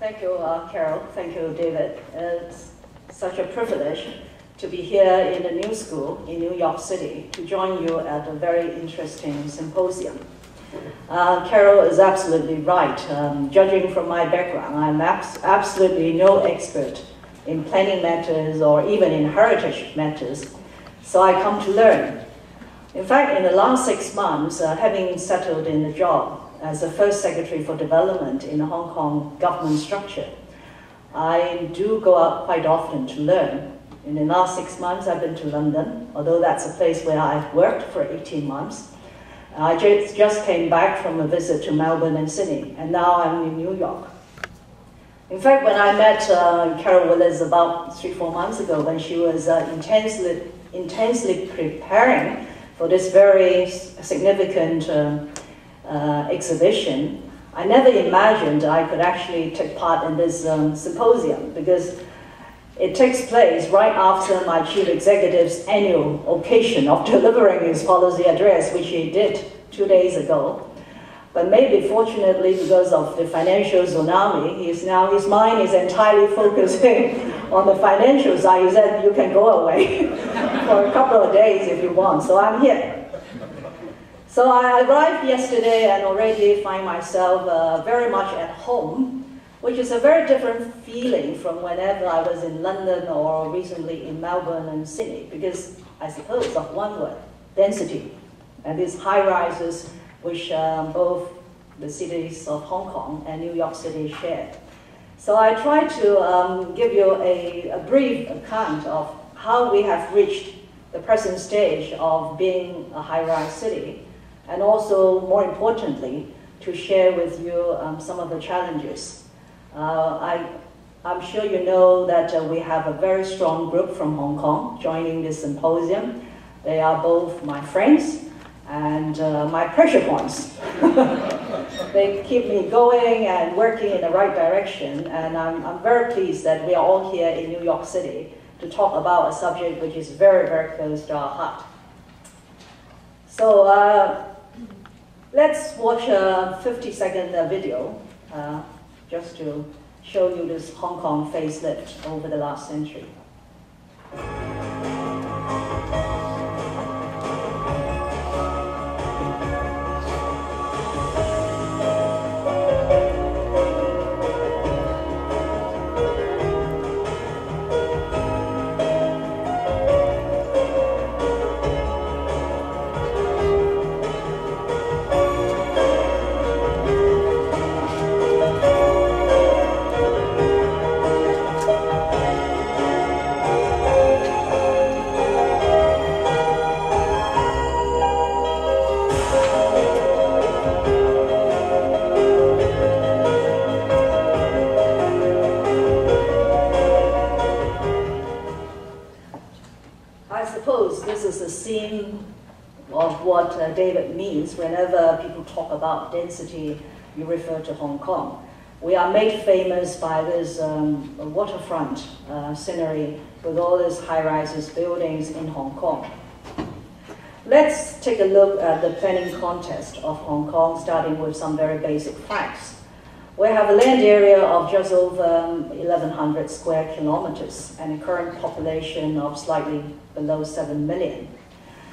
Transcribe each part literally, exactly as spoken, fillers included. Thank you, uh, Carol. Thank you, David. It's such a privilege to be here in the new school in New York City to join you at a very interesting symposium. Uh, Carol is absolutely right. Um, judging from my background, I'm abs absolutely no expert in planning matters or even in heritage matters, so I come to learn. In fact, in the last six months, uh, having settled in the job as the first secretary for development in the Hong Kong government structure, I do go out quite often to learn. In the last six months, I've been to London, although that's a place where I've worked for eighteen months. I just came back from a visit to Melbourne and Sydney, and now I'm in New York. In fact, when I met uh, Carol Willis about three, four months ago, when she was uh, intensely, intensely preparing for this very significant uh, uh, exhibition, I never imagined I could actually take part in this um, symposium, because it takes place right after my chief executive's annual occasion of delivering his policy address, which he did two days ago. But maybe fortunately, because of the financial tsunami, he's now, his mind is entirely focusing on the financial side. He said, you can go away for a couple of days if you want, so I'm here. So I arrived yesterday and already find myself uh, very much at home, which is a very different feeling from whenever I was in London or recently in Melbourne and Sydney, because I suppose of one word, density, and these high-rises which um, both the cities of Hong Kong and New York City share. So I try to um, give you a, a brief account of how we have reached the present stage of being a high-rise city, and also, more importantly, to share with you um, some of the challenges. Uh, I, I'm sure you know that uh, we have a very strong group from Hong Kong joining this symposium. They are both my friends and uh, my pressure points. They keep me going and working in the right direction, and I'm, I'm very pleased that we are all here in New York City to talk about a subject which is very, very close to our heart. So uh, let's watch a fifty second video uh, just to show you this Hong Kong facelift over the last century. David means whenever people talk about density, you refer to Hong Kong. We are made famous by this um, waterfront uh, scenery with all these high-rises buildings in Hong Kong. Let's take a look at the planning contest of Hong Kong, starting with some very basic facts. We have a land area of just over um, eleven hundred square kilometers and a current population of slightly below seven million.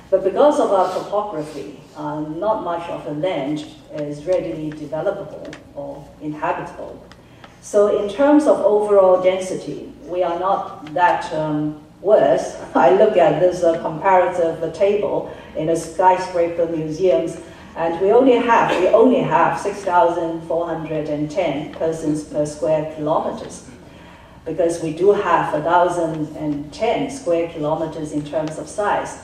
But because of our topography, uh, not much of the land is readily developable or inhabitable. So in terms of overall density, we are not that um, worse. I look at this uh, comparative table in a skyscraper museums, and we only have, we only have six thousand four hundred ten persons per square kilometers, because we do have one thousand ten square kilometers in terms of size.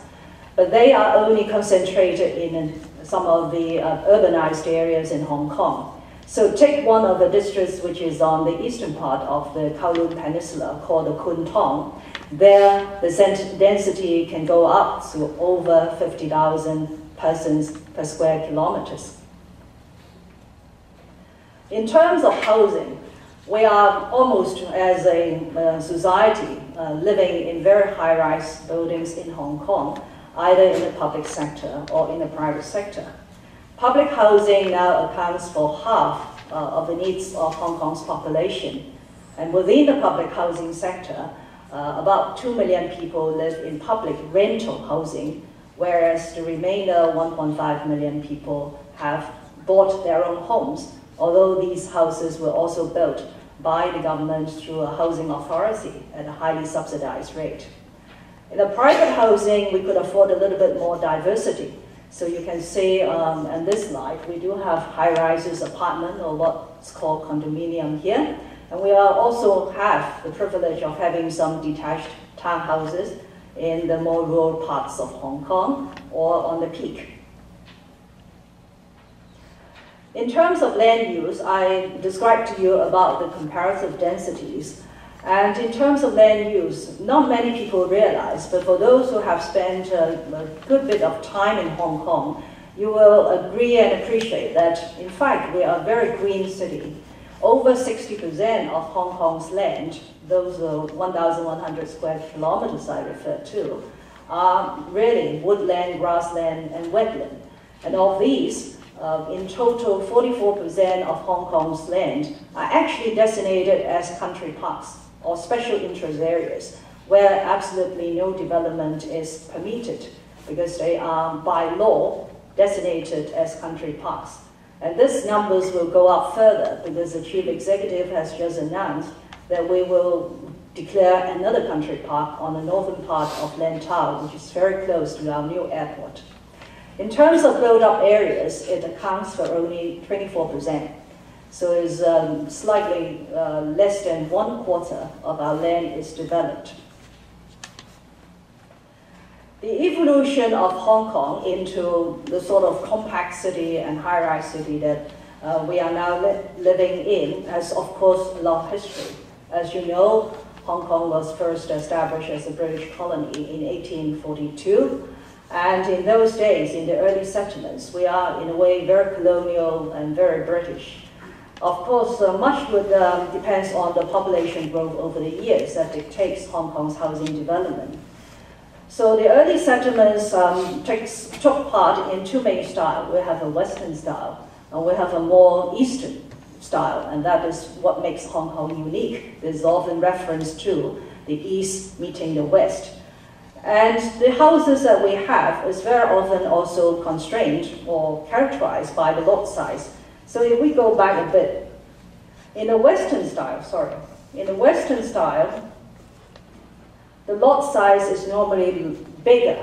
But they are only concentrated in some of the uh, urbanized areas in Hong Kong. So take one of the districts which is on the eastern part of the Kowloon Peninsula called the Kun Tong. There the density can go up to over fifty thousand persons per square kilometers. In terms of housing, we are almost as a uh, society uh, living in very high-rise buildings in Hong Kong, either in the public sector or in the private sector. Public housing now accounts for half uh, of the needs of Hong Kong's population. And within the public housing sector, uh, about two million people live in public rental housing, whereas the remainder one point five million people have bought their own homes, although these houses were also built by the government through a housing authority at a highly subsidized rate. In the private housing, we could afford a little bit more diversity. So you can see um, in this slide, we do have high-rises apartment, or what's called condominium here. And we are also have the privilege of having some detached townhouses in the more rural parts of Hong Kong or on the peak. In terms of land use, I described to you about the comparative densities. And in terms of land use, not many people realize, but for those who have spent a, a good bit of time in Hong Kong, you will agree and appreciate that, in fact, we are a very green city. Over sixty percent of Hong Kong's land, those are one thousand one hundred square kilometers I referred to, are really woodland, grassland, and wetland. And of these, Uh, in total, forty-four percent of Hong Kong's land are actually designated as country parks or special interest areas where absolutely no development is permitted because they are by law designated as country parks. And these numbers will go up further because the Chief Executive has just announced that we will declare another country park on the northern part of Lantau, which is very close to our new airport. In terms of built-up areas, it accounts for only twenty-four percent. So it's um, slightly uh, less than one quarter of our land is developed. The evolution of Hong Kong into the sort of compact city and high-rise city that uh, we are now li living in has, of course, a long history. As you know, Hong Kong was first established as a British colony in eighteen forty-two. And in those days, in the early settlements, we are, in a way, very colonial and very British. Of course, uh, much would, um, depends on the population growth over the years that dictates Hong Kong's housing development. So the early settlements um, takes, took part in two main styles. We have a Western style, and we have a more Eastern style, and that is what makes Hong Kong unique. There's often reference to the East meeting the West. And the houses that we have is very often also constrained or characterized by the lot size. So if we go back a bit, in the Western style, sorry, in the Western style, the lot size is normally bigger.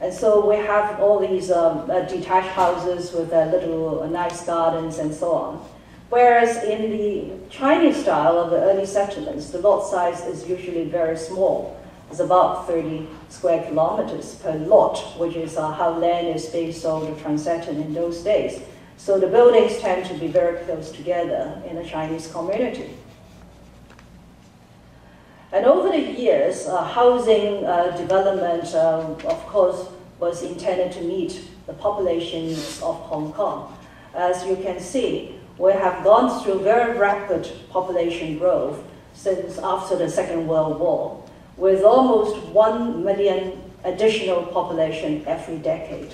And so we have all these um, detached houses with uh, little uh, nice gardens and so on. Whereas in the Chinese style of the early settlements, the lot size is usually very small. It's about thirty square kilometers per lot, which is uh, how land is being sold or transacted in those days. So the buildings tend to be very close together in a Chinese community. And over the years, uh, housing uh, development, uh, of course, was intended to meet the populations of Hong Kong. As you can see, we have gone through very rapid population growth since after the Second World War, with almost one million additional population every decade.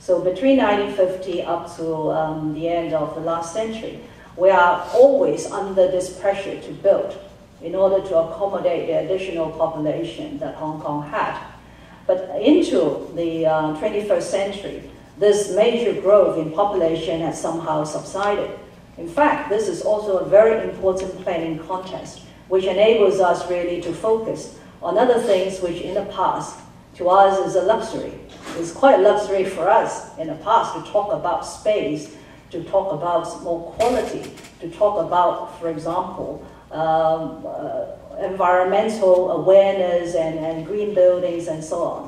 So between nineteen fifty up to um, the end of the last century, we are always under this pressure to build in order to accommodate the additional population that Hong Kong had. But into the uh, twenty-first century, this major growth in population has somehow subsided. In fact, this is also a very important planning context, which enables us really to focus on other things which in the past, to us, is a luxury. It's quite a luxury for us in the past to talk about space, to talk about more quality, to talk about, for example, um, uh, environmental awareness and, and green buildings and so on.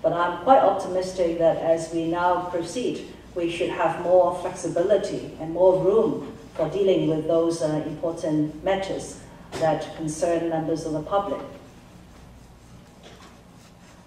But I'm quite optimistic that as we now proceed, we should have more flexibility and more room for dealing with those uh, important matters that concern members of the public.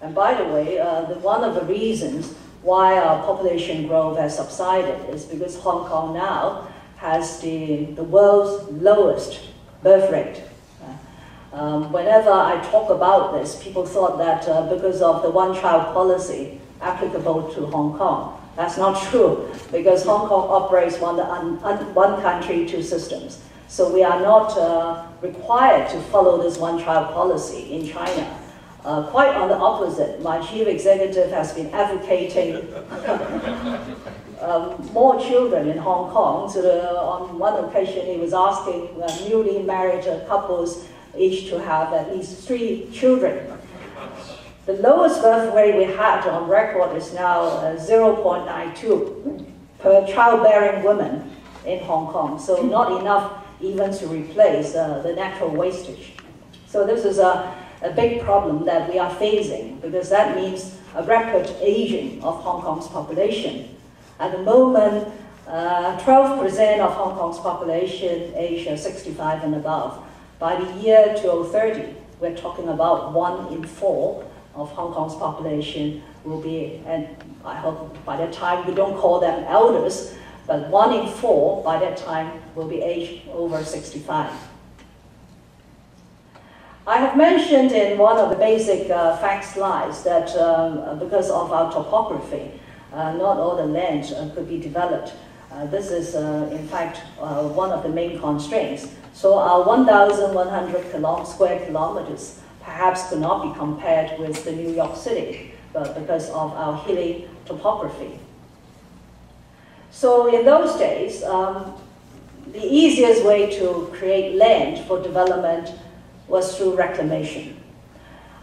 And by the way, uh, the, one of the reasons why our population growth has subsided is because Hong Kong now has the, the world's lowest birth rate. Uh, um, whenever I talk about this, people thought that uh, because of the one-child policy applicable to Hong Kong, That's not true, because Hong Kong operates one, un, un, one country, two systems. So we are not uh, required to follow this one-child policy in China. Uh, quite on the opposite, my chief executive has been advocating um, more children in Hong Kong. So the, on one occasion, he was asking uh, newly married couples each to have at least three children. The lowest birth rate we had on record is now uh, zero point nine two per childbearing woman in Hong Kong, so not enough even to replace uh, the natural wastage. So this is a, a big problem that we are facing, because that means a rapid aging of Hong Kong's population. At the moment, uh, twelve percent of Hong Kong's population aged sixty-five and above. By the year two thousand thirty, we're talking about one in four of Hong Kong's population will be, and I hope by that time we don't call them elders, but one in four by that time will be aged over sixty-five. I have mentioned in one of the basic uh, fact slides that um, because of our topography, uh, not all the land uh, could be developed. Uh, this is, uh, in fact, uh, one of the main constraints. So our one thousand one hundred square kilometers perhaps could not be compared with the New York City, but because of our hilly topography. So in those days, um, the easiest way to create land for development was through reclamation.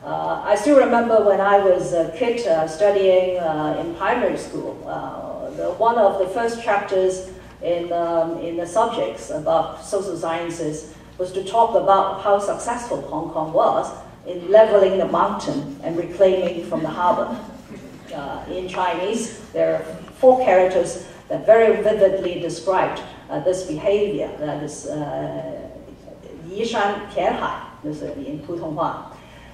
Uh, I still remember when I was a kid uh, studying uh, in primary school, uh, the, one of the first chapters in, um, in the subjects about social sciences was to talk about how successful Hong Kong was in leveling the mountain and reclaiming from the harbor. Uh, in Chinese, there are four characters that very vividly described uh, this behavior, that is uh, Yishan Tianhai, this is in Putonghua.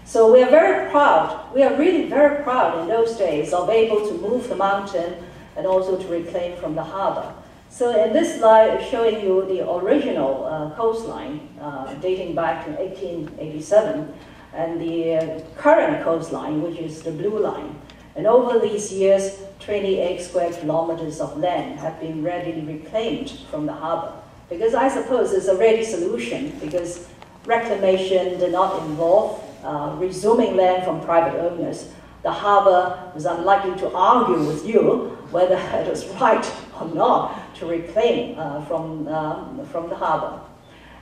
So we are very proud, we are really very proud in those days of able to move the mountain and also to reclaim from the harbor. So in this slide, I'm showing you the original uh, coastline uh, dating back to eighteen eighty-seven, and the uh, current coastline, which is the blue line. And over these years, twenty-eight square kilometers of land have been readily reclaimed from the harbor. Because I suppose it's a ready solution, because reclamation did not involve uh, resuming land from private owners. The harbor was unlikely to argue with you whether it was right or not to reclaim uh, from, um, from the harbor.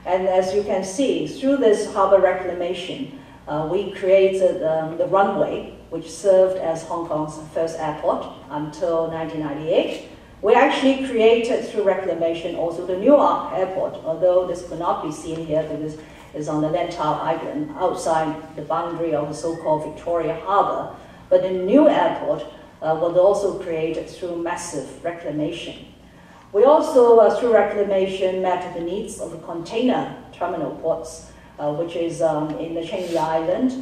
And as you can see, through this harbor reclamation, uh, we created um, the runway, which served as Hong Kong's first airport until nineteen ninety-eight. We actually created, through reclamation, also the Newark airport, although this could not be seen here because it's on the Lantau Island, outside the boundary of the so-called Victoria Harbour. But the new airport Uh, was also created through massive reclamation. We also, uh, through reclamation, met the needs of the container terminal ports, uh, which is um, in the Changi Island,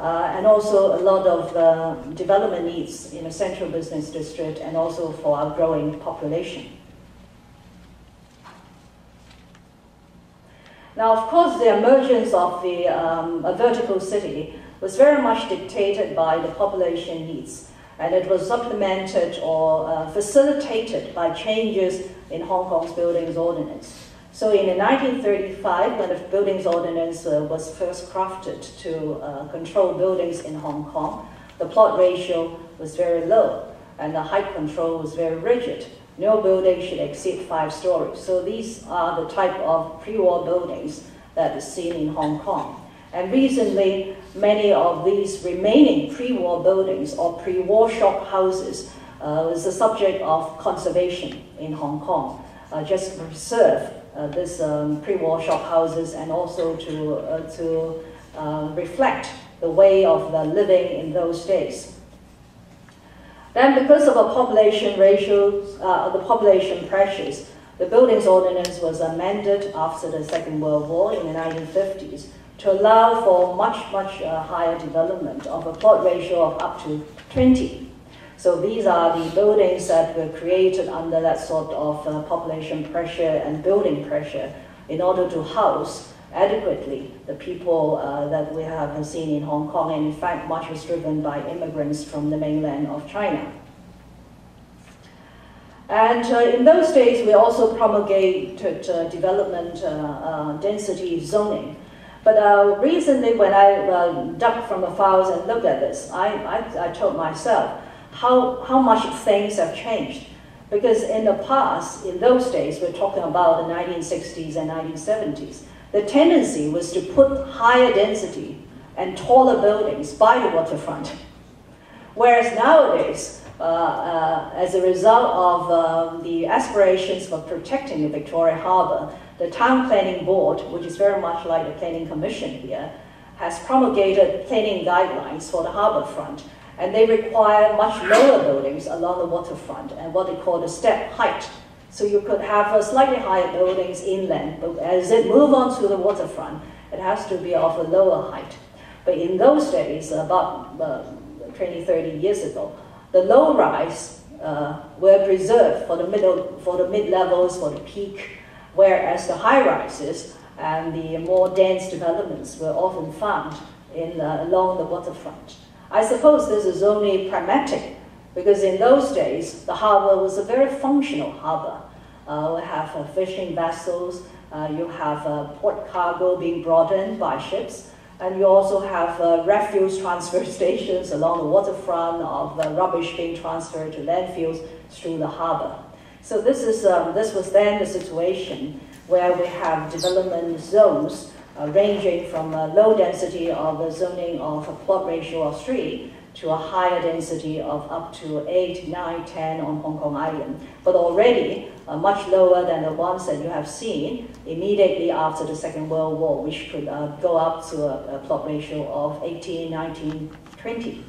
uh, and also a lot of uh, development needs in the central business district and also for our growing population. Now, of course, the emergence of the um, a vertical city was very much dictated by the population needs, and it was supplemented or uh, facilitated by changes in Hong Kong's Buildings Ordinance. So in nineteen thirty-five, when the Buildings Ordinance uh, was first crafted to uh, control buildings in Hong Kong, the plot ratio was very low, and the height control was very rigid. No building should exceed five stories. So these are the type of pre-war buildings that is seen in Hong Kong. And recently, many of these remaining pre-war buildings or pre-war shop houses uh, was the subject of conservation in Hong Kong, uh, just to preserve uh, these um, pre-war shop houses and also to, uh, to uh, reflect the way of the living in those days. Then, because of the population ratios, uh, the population pressures, the Buildings Ordinance was amended after the Second World War in the nineteen fifties. To allow for much, much uh, higher development of a plot ratio of up to twenty. So these are the buildings that were created under that sort of uh, population pressure and building pressure in order to house adequately the people uh, that we have seen in Hong Kong, and in fact much was driven by immigrants from the mainland of China. And uh, in those days, we also promulgated uh, development uh, uh, density zoning. But uh, recently, when I uh, dug from the files and looked at this, I, I, I told myself how, how much things have changed. Because in the past, in those days, we're talking about the nineteen sixties and nineteen seventies, the tendency was to put higher density and taller buildings by the waterfront. Whereas nowadays, uh, uh, as a result of uh, the aspirations for protecting the Victoria Harbour, the Town Planning Board, which is very much like the Planning Commission here, has promulgated planning guidelines for the harbour front, and they require much lower buildings along the waterfront and what they call the step height. So you could have a slightly higher buildings inland, but as it moves on to the waterfront, it has to be of a lower height. But in those days, about uh, twenty, thirty years ago, the low rise uh, were preserved for the middle, for the mid-levels, for the peak, whereas the high rises and the more dense developments were often found in, uh, along the waterfront. I suppose this is only pragmatic, because in those days, the harbour was a very functional harbour. Uh, we have uh, fishing vessels, uh, you have uh, port cargo being brought in by ships, and you also have uh, refuse transfer stations along the waterfront of uh, rubbish being transferred to landfills through the harbour. So this, is, um, this was then the situation where we have development zones Uh, ranging from a low density of a zoning of a plot ratio of three to a higher density of up to eight, nine, ten on Hong Kong Island, but already uh, much lower than the ones that you have seen immediately after the Second World War, which could uh, go up to a, a plot ratio of eighteen, nineteen, twenty.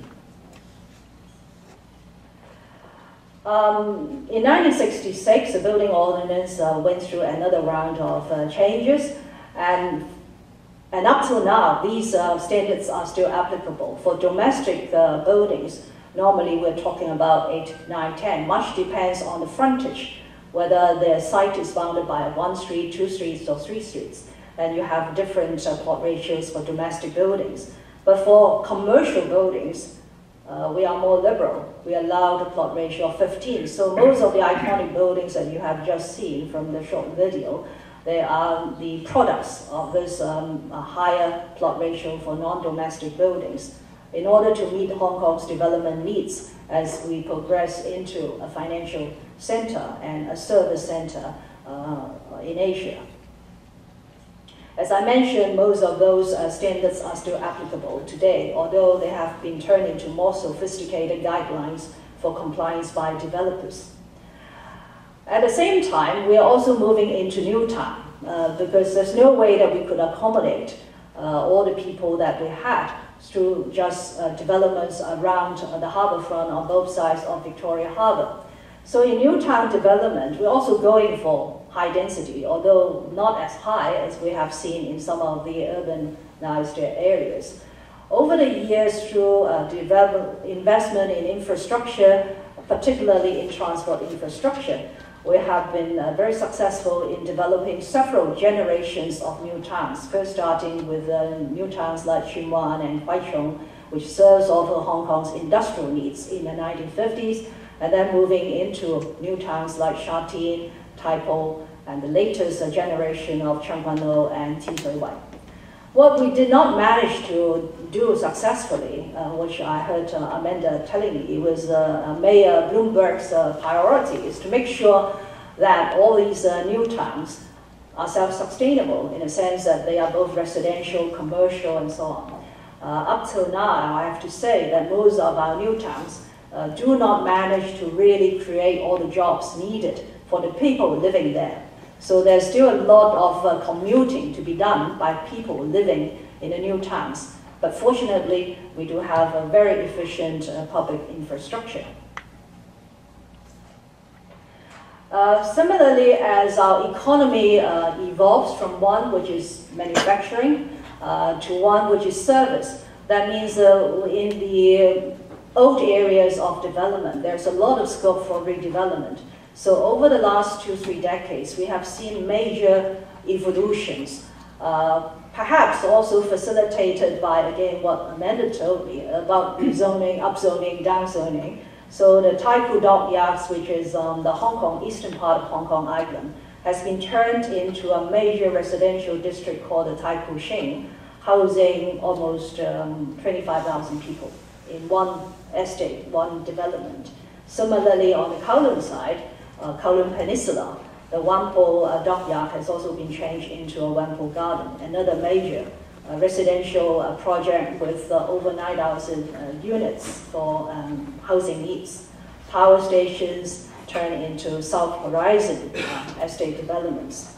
Um, in nineteen sixty-six, the building ordinance uh, went through another round of uh, changes, and And up till now, these uh, standards are still applicable. For domestic uh, buildings, normally we're talking about eight, nine, ten. Much depends on the frontage, whether the site is bounded by one street, two streets, or three streets. And you have different uh, plot ratios for domestic buildings. But for commercial buildings, uh, we are more liberal. We allow the plot ratio of fifteen. So most of the iconic buildings that you have just seen from the short video, they are the products of this um, higher plot ratio for non-domestic buildings in order to meet Hong Kong's development needs as we progress into a financial center and a service center uh, in Asia. As I mentioned, most of those uh, standards are still applicable today, although they have been turned into more sophisticated guidelines for compliance by developers. At the same time, we are also moving into new town uh, because there's no way that we could accommodate uh, all the people that we had through just uh, developments around uh, the harbour front on both sides of Victoria Harbour. So in new town development, we're also going for high density, although not as high as we have seen in some of the urbanized areas. Over the years, through uh, development, investment in infrastructure, particularly in transport infrastructure, we have been uh, very successful in developing several generations of new towns, first starting with uh, new towns like Tsuen Wan and Kwai Chung, which serves all of Hong Kong's industrial needs in the nineteen fifties, and then moving into new towns like Sha Tin, Tai Po, and the latest uh, generation of Tseung Kwan O and Tin Shui Wai. What we did not manage to do successfully, uh, which I heard uh, Amanda telling me, was uh, Mayor Bloomberg's uh, priority is to make sure that all these uh, new towns are self-sustainable in a sense that they are both residential, commercial, and so on. Uh, up till now, I have to say that most of our new towns uh, do not manage to really create all the jobs needed for the people living there. So there's still a lot of uh, commuting to be done by people living in the new towns. But fortunately, we do have a very efficient uh, public infrastructure. Uh, similarly, as our economy uh, evolves from one which is manufacturing uh, to one which is service, that means uh, in the old areas of development, there's a lot of scope for redevelopment. So over the last two, three decades, we have seen major evolutions, uh, perhaps also facilitated by, again, what Amanda told me about zoning, upzoning, downzoning, So the Taikoo Dockyards, which is um, the Hong Kong, eastern part of Hong Kong Island, has been turned into a major residential district called the Taikoo Shing, housing almost um, twenty-five thousand people in one estate, one development. Similarly, on the Kowloon side, uh, Kowloon Peninsula, the Wampo uh, Dockyard has also been changed into a Wampo Garden, another major uh, residential uh, project with uh, over nine thousand uh, units for um, housing needs. Power stations turn into South Horizon uh, estate developments.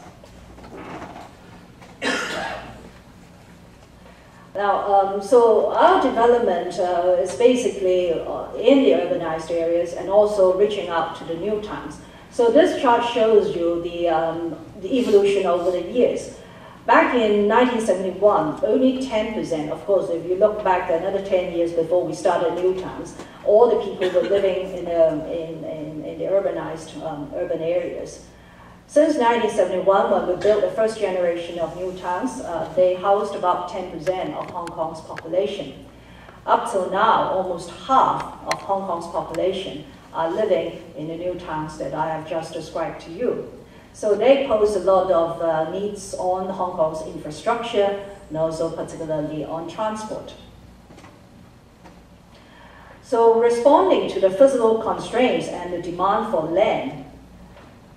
Now, um, so our development uh, is basically uh, in the urbanized areas and also reaching out to the new towns. So this chart shows you the, um, the evolution over the years. Back in nineteen seventy-one, only ten percent, of course, if you look back another ten years before we started new towns, all the people were living in, um, in, in, in the urbanized um, urban areas. Since nineteen seventy-one, when we built the first generation of new towns, uh, they housed about ten percent of Hong Kong's population. Up till now, almost half of Hong Kong's population are living in the new towns that I have just described to you. So they pose a lot of uh, needs on Hong Kong's infrastructure and also particularly on transport. So responding to the physical constraints and the demand for land,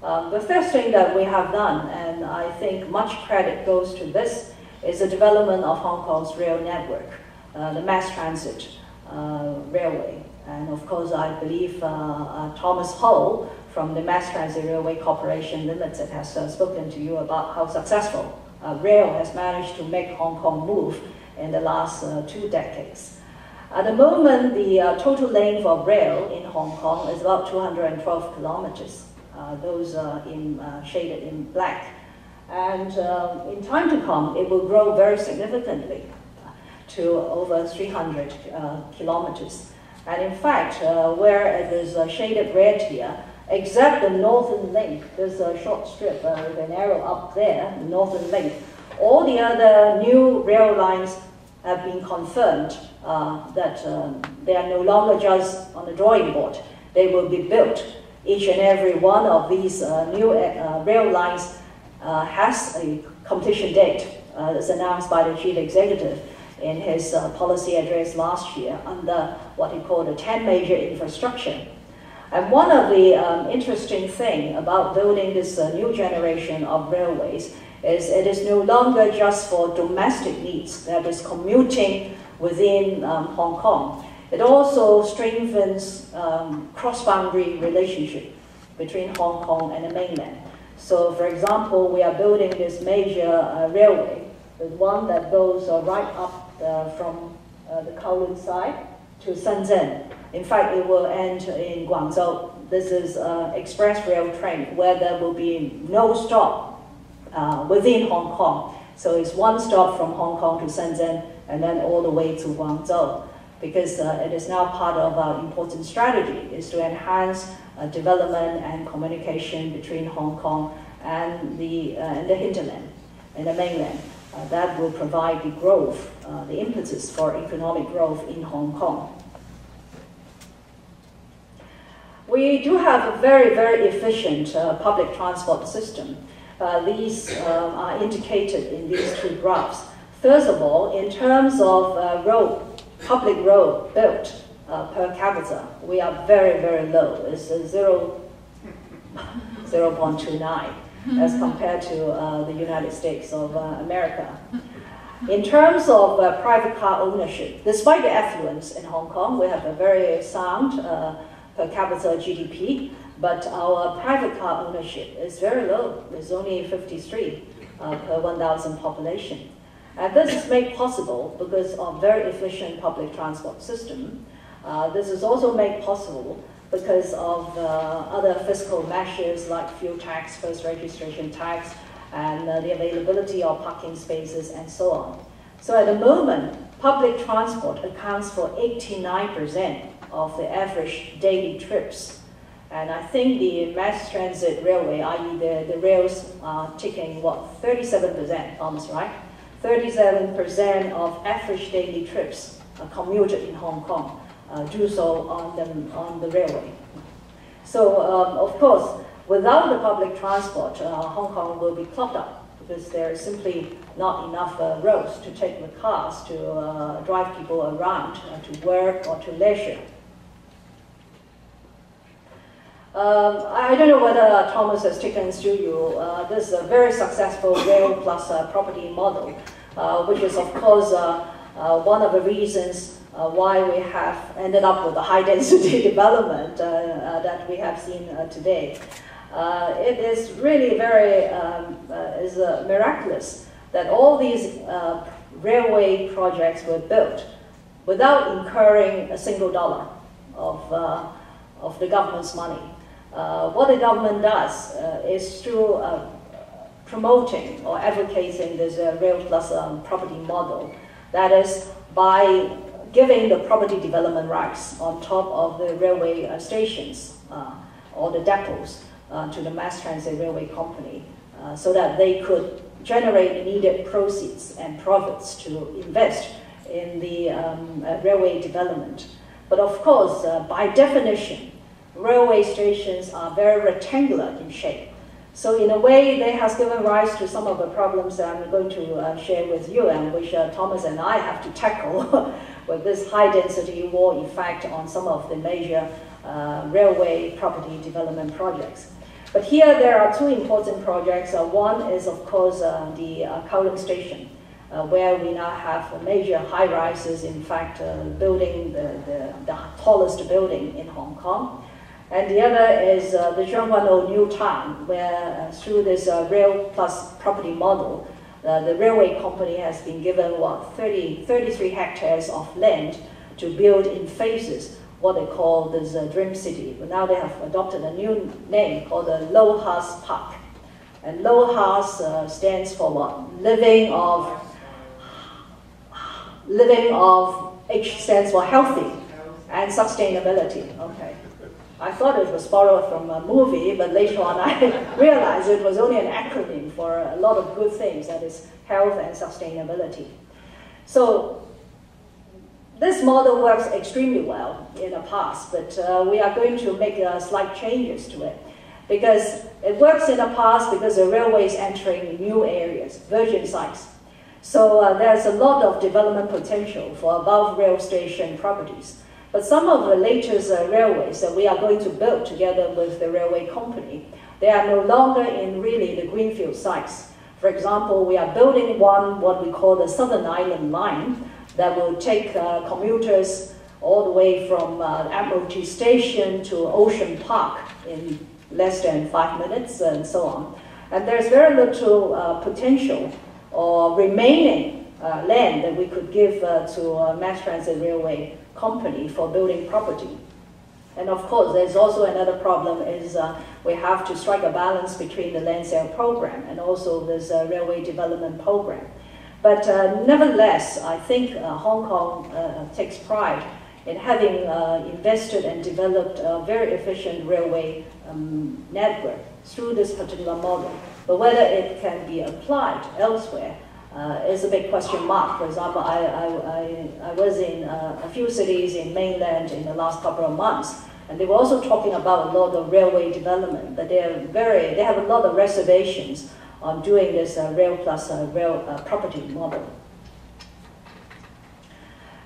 Um, the first thing that we have done, and I think much credit goes to this, is the development of Hong Kong's rail network, uh, the Mass Transit uh, Railway. And of course, I believe uh, uh, Thomas Ho from the Mass Transit Railway Corporation Limited has uh, spoken to you about how successful uh, rail has managed to make Hong Kong move in the last uh, two decades. At the moment, the uh, total length of rail in Hong Kong is about two hundred twelve kilometers. Uh, those are in, uh, shaded in black. And uh, in time to come, it will grow very significantly to over three hundred uh, kilometers. And in fact, uh, where it is uh, shaded red here, except the northern link, there's a short strip uh, with an arrow up there, the northern link. All the other new rail lines have been confirmed uh, that um, they are no longer just on the drawing board. They will be built. Each and every one of these uh, new uh, rail lines uh, has a completion date, uh, as announced by the Chief Executive in his uh, policy address last year under what he called the ten major infrastructure. And one of the um, interesting things about building this uh, new generation of railways is it is no longer just for domestic needs, that is commuting within um, Hong Kong. It also strengthens um, cross-boundary relationship between Hong Kong and the mainland. So, for example, we are building this major uh, railway, the one that goes uh, right up uh, from uh, the Kowloon side to Shenzhen. In fact, it will end in Guangzhou. This is uh, express rail train where there will be no stop uh, within Hong Kong. So it's one stop from Hong Kong to Shenzhen and then all the way to Guangzhou, because uh, it is now part of our important strategy is to enhance uh, development and communication between Hong Kong and the, uh, and the hinterland, and the mainland. Uh, that will provide the growth, uh, the impetus for economic growth in Hong Kong. We do have a very, very efficient uh, public transport system. Uh, these uh, are indicated in these two graphs. First of all, in terms of uh, road, public road built uh, per capita, we are very, very low. It's a zero, zero point two nine as compared to uh, the United States of uh, America. In terms of uh, private car ownership, despite the affluence in Hong Kong, we have a very sound uh, per capita G D P, but our private car ownership is very low. It's only fifty-three uh, per one thousand population. And this is made possible because of very efficient public transport system. Uh, this is also made possible because of uh, other fiscal measures like fuel tax, first registration tax, and uh, the availability of parking spaces and so on. So at the moment, public transport accounts for eighty-nine percent of the average daily trips. And I think the mass transit railway, that is the, the rails, are taking, what, thirty-seven percent almost, right? thirty-seven percent of average daily trips are commuted in Hong Kong. uh, do so on the, on the railway. So um, of course, without the public transport, uh, Hong Kong will be clogged up because there is simply not enough uh, roads to take the cars to uh, drive people around uh, to work or to leisure. Um, I don't know whether uh, Thomas has taken through you. Uh, this is a very successful rail plus uh, property model, uh, which is of course uh, uh, one of the reasons uh, why we have ended up with the high density development uh, uh, that we have seen uh, today. Uh, it is really very um, uh, is, uh, miraculous that all these uh, railway projects were built without incurring a single dollar of, uh, of the government's money. Uh, what the government does uh, is through uh, promoting or advocating this uh, rail plus um, property model, that is by giving the property development rights on top of the railway uh, stations uh, or the depots uh, to the Mass Transit Railway Company uh, so that they could generate needed proceeds and profits to invest in the um, uh, railway development. But of course, uh, by definition, railway stations are very rectangular in shape. So in a way, they has given rise to some of the problems that I'm going to uh, share with you and which uh, Thomas and I have to tackle with this high density wall effect on some of the major uh, railway property development projects. But here there are two important projects. Uh, one is of course uh, the uh, Kowloon station, Uh, where we now have major high-rises, in fact, uh, building the, the, the tallest building in Hong Kong. And the other is uh, the Tseung Kwan O New Town, where uh, through this uh, rail plus property model, uh, the railway company has been given, what, thirty, thirty-three hectares of land to build in phases, what they call this uh, Dream City. But now they have adopted a new name called the Low House Park. And Low House uh, stands for what? Living of... Living of H stands for healthy and sustainability. Okay, I thought it was borrowed from a movie, but later on I realized it was only an acronym for a lot of good things, that is health and sustainability. So this model works extremely well in the past, but uh, we are going to make uh, slight changes to it because it works in the past because the railway is entering new areas, virgin sites. So uh, there's a lot of development potential for above rail station properties. But some of the latest uh, railways that we are going to build together with the railway company, they are no longer in really the greenfield sites. For example, we are building one, what we call the Southern Island Line, that will take uh, commuters all the way from uh, Admiralty Station to Ocean Park in less than five minutes and so on. And there's very little uh, potential or remaining uh, land that we could give uh, to a Mass Transit Railway Company for building property. And of course, there's also another problem is uh, we have to strike a balance between the land sale program and also this uh, railway development program. But uh, nevertheless, I think uh, Hong Kong uh, takes pride in having uh, invested and developed a very efficient railway um, network through this particular model. But whether it can be applied elsewhere uh, is a big question mark. For example, I, I, I, I was in uh, a few cities in mainland in the last couple of months, and they were also talking about a lot of railway development, but they are very, they have a lot of reservations on doing this uh, rail plus uh, rail uh, property model.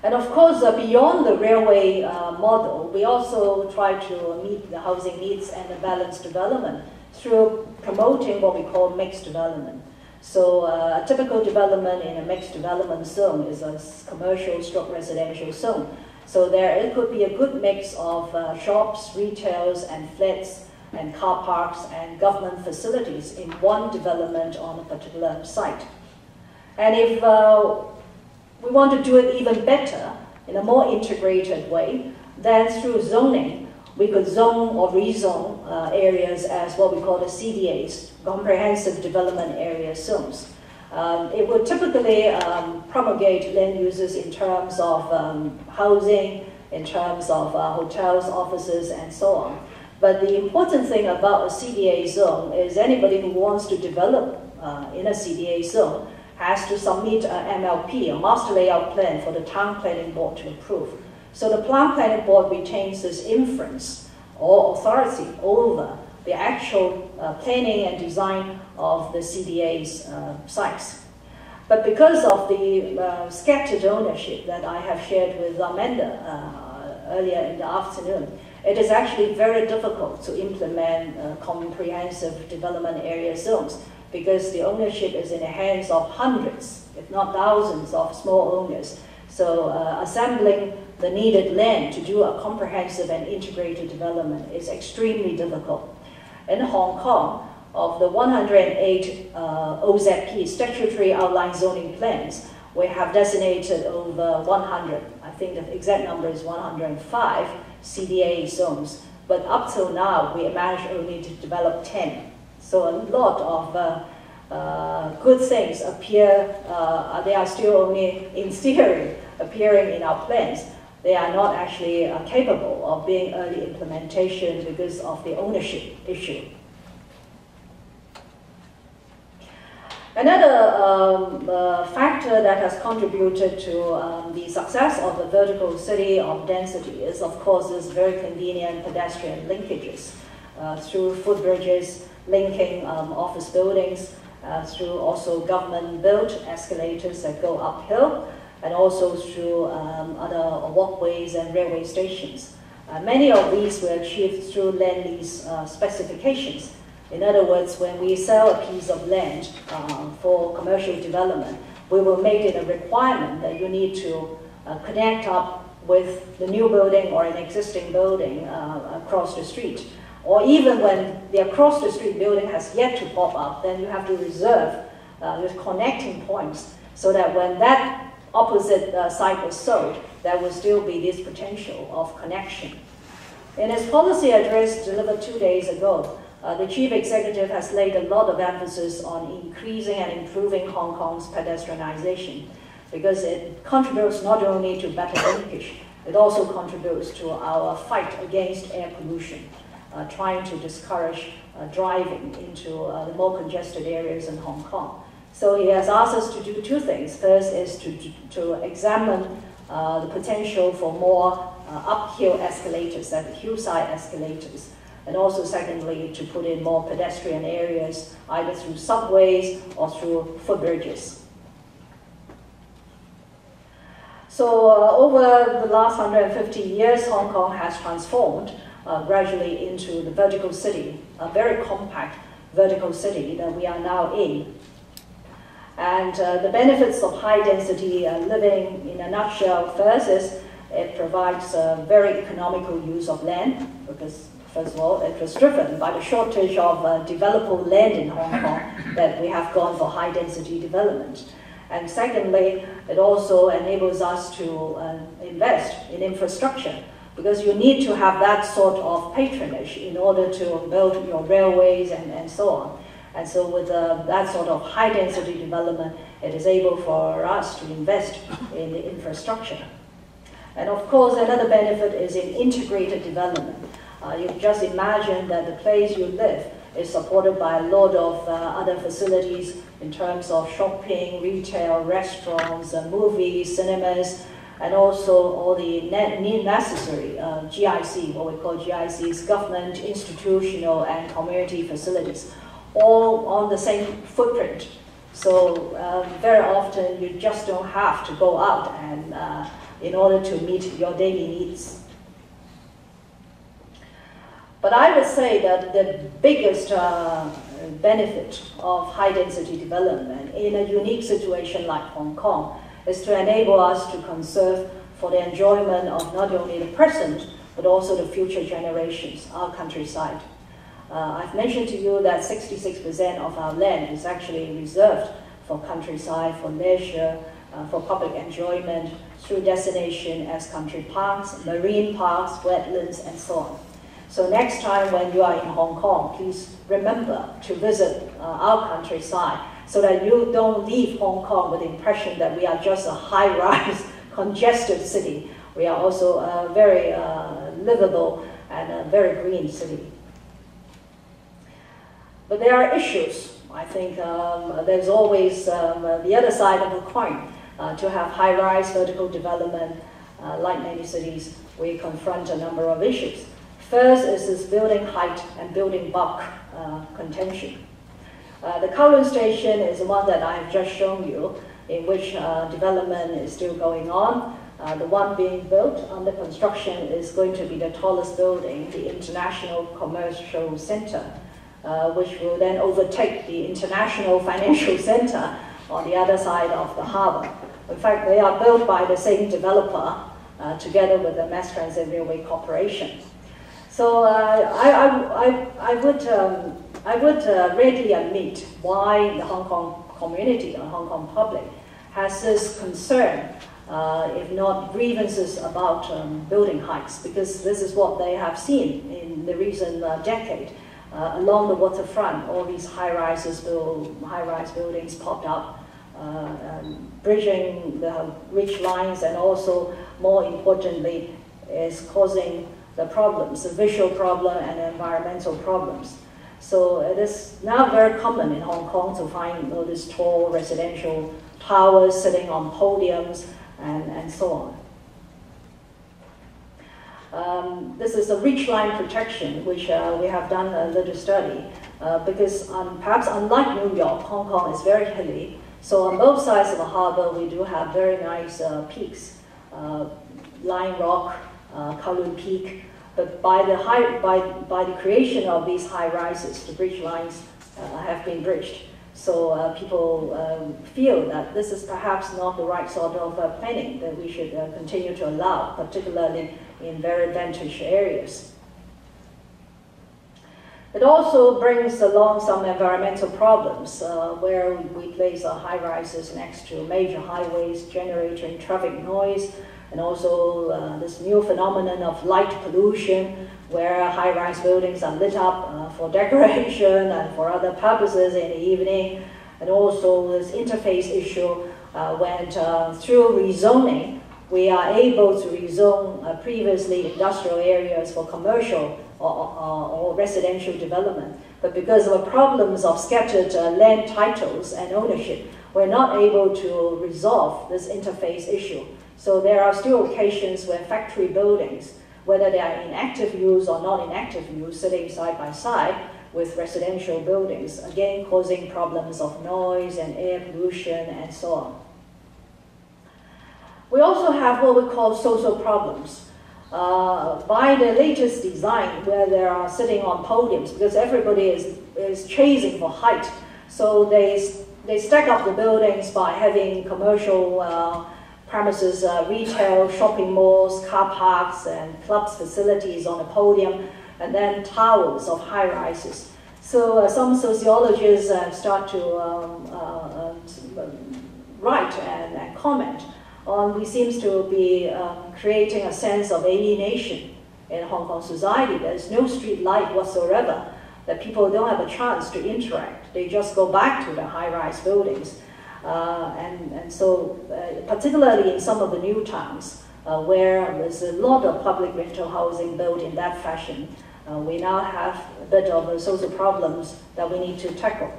And of course, uh, beyond the railway uh, model, we also try to meet the housing needs and the balanced development through promoting what we call mixed development. So uh, a typical development in a mixed development zone is a commercial stroke residential zone. So there it could be a good mix of uh, shops, retails, and flats, and car parks, and government facilities in one development on a particular site. And if uh, we want to do it even better, in a more integrated way, then through zoning, we could zone or rezone uh, areas as what we call the C D As, Comprehensive Development Area Zones. Um, it would typically um, propagate land uses in terms of um, housing, in terms of uh, hotels, offices, and so on. But the important thing about a C D A zone is anybody who wants to develop uh, in a C D A zone has to submit an M L P, a Master Layout Plan, for the Town Planning Board to approve. So the Town Planning Board retains this inference or authority over the actual uh, planning and design of the C D A's uh, sites. But because of the uh, scattered ownership that I have shared with Amanda uh, earlier in the afternoon, it is actually very difficult to implement uh, comprehensive development area zones because the ownership is in the hands of hundreds, if not thousands, of small owners. So uh, assembling the needed land to do a comprehensive and integrated development is extremely difficult. In Hong Kong, of the one hundred eight uh, O Z P statutory outline zoning plans, we have designated over one hundred, I think the exact number is one hundred five C D A zones, but up till now we managed only to develop ten. So a lot of uh, uh, good things appear, uh, they are still only in theory appearing in our plans. They are not actually uh, capable of being early implementation because of the ownership issue. Another um, uh, factor that has contributed to um, the success of the vertical city of density is, of course, is very convenient pedestrian linkages uh, through footbridges linking um, office buildings, uh, through also government-built escalators that go uphill, and also through um, other walkways and railway stations. Uh, many of these were achieved through land lease uh, specifications. In other words, when we sell a piece of land um, for commercial development, we will make it a requirement that you need to uh, connect up with the new building or an existing building uh, across the street. Or even when the across the street building has yet to pop up, then you have to reserve uh, with connecting points so that when that opposite uh, site was sold, there will still be this potential of connection. In his policy address delivered two days ago, Uh, the Chief Executive has laid a lot of emphasis on increasing and improving Hong Kong's pedestrianization because it contributes not only to better linkage, it also contributes to our fight against air pollution, uh, trying to discourage uh, driving into uh, the more congested areas in Hong Kong. So he has asked us to do two things. First is to, to examine uh, the potential for more uh, uphill escalators, that hillside escalators. And also, secondly, to put in more pedestrian areas, either through subways or through footbridges. So, uh, over the last one hundred fifty years, Hong Kong has transformed uh, gradually into the vertical city, a very compact vertical city that we are now in. And uh, the benefits of high-density uh, living, in a nutshell, first is it provides a very economical use of land, because first of all, it was driven by the shortage of uh, developable land in Hong Kong that we have gone for high-density development. And secondly, it also enables us to uh, invest in infrastructure because you need to have that sort of patronage in order to build your railways and, and so on. And so with uh, that sort of high-density development, it is able for us to invest in the infrastructure. And of course, another benefit is in integrated development. Uh, you just imagine that the place you live is supported by a lot of uh, other facilities in terms of shopping, retail, restaurants, uh, movies, cinemas, and also all the ne necessary uh, G I C, what we call G I Cs, government, institutional, and community facilities, all on the same footprint. So uh, very often you just don't have to go out and uh, in order to meet your daily needs. But I would say that the biggest uh, benefit of high-density development in a unique situation like Hong Kong is to enable us to conserve for the enjoyment of not only the present, but also the future generations, our countryside. Uh, I've mentioned to you that sixty-six percent of our land is actually reserved for countryside, for leisure, uh, for public enjoyment, through designation as country parks, marine parks, wetlands, and so on. So next time when you are in Hong Kong, please remember to visit uh, our countryside so that you don't leave Hong Kong with the impression that we are just a high-rise, congested city. We are also a very uh, livable and a very green city. But there are issues. I think um, there's always um, the other side of the coin uh, to have high-rise vertical development. uh, like many cities, we confront a number of issues. First is this building height and building bulk uh, contention. Uh, the Kowloon station is the one that I have just shown you, in which uh, development is still going on. Uh, the one being built under construction is going to be the tallest building, the International Commercial Centre, uh, which will then overtake the International Financial Centre on the other side of the harbour. In fact, they are built by the same developer uh, together with the Mass Transit Railway Corporation. So uh, I, I, I, I would, um, I would uh, readily admit why the Hong Kong community or Hong Kong public has this concern, uh, if not grievances about um, building heights, because this is what they have seen in the recent uh, decade. Uh, along the waterfront, all these high-rises, build, high-rise buildings popped up, uh, um, bridging the ridge lines, and also, more importantly, is causing the problems, the visual problem and environmental problems. So it is now very common in Hong Kong to find, you know, these tall residential towers sitting on podiums and, and so on. Um, this is a ridge line protection, which uh, we have done a little study, uh, because um, perhaps unlike New York, Hong Kong is very hilly. So on both sides of the harbour, we do have very nice uh, peaks, uh, Lion Rock, uh, Kowloon Peak. But by the, high, by, by the creation of these high-rises, the bridge lines uh, have been bridged. So uh, people um, feel that this is perhaps not the right sort of uh, planning that we should uh, continue to allow, particularly in very advantaged areas. It also brings along some environmental problems, uh, where we place our high-rises next to major highways, generating traffic noise, and also uh, this new phenomenon of light pollution, where high-rise buildings are lit up uh, for decoration and for other purposes in the evening, and also this interface issue uh, when uh, through rezoning, we are able to rezone uh, previously industrial areas for commercial or, or, or residential development. But because of the problems of scattered uh, land titles and ownership, we're not able to resolve this interface issue. So there are still occasions where factory buildings, whether they are in active use or not in active use, sitting side by side with residential buildings, again causing problems of noise and air pollution and so on. We also have what we call social problems. Uh, by the latest design, where they are sitting on podiums, because everybody is, is chasing for height, so they, they stack up the buildings by having commercial uh, premises, uh, retail, shopping malls, car parks, and clubs facilities on a podium, and then towers of high-rises. So uh, some sociologists uh, start to um, uh, write and, and comment. Um, we seems to be uh, creating a sense of alienation in Hong Kong society. There's no street light whatsoever, that people don't have a chance to interact. They just go back to the high-rise buildings. Uh, and, and so, uh, particularly in some of the new towns, uh, where there's a lot of public rental housing built in that fashion, uh, we now have a bit of uh, social problems that we need to tackle.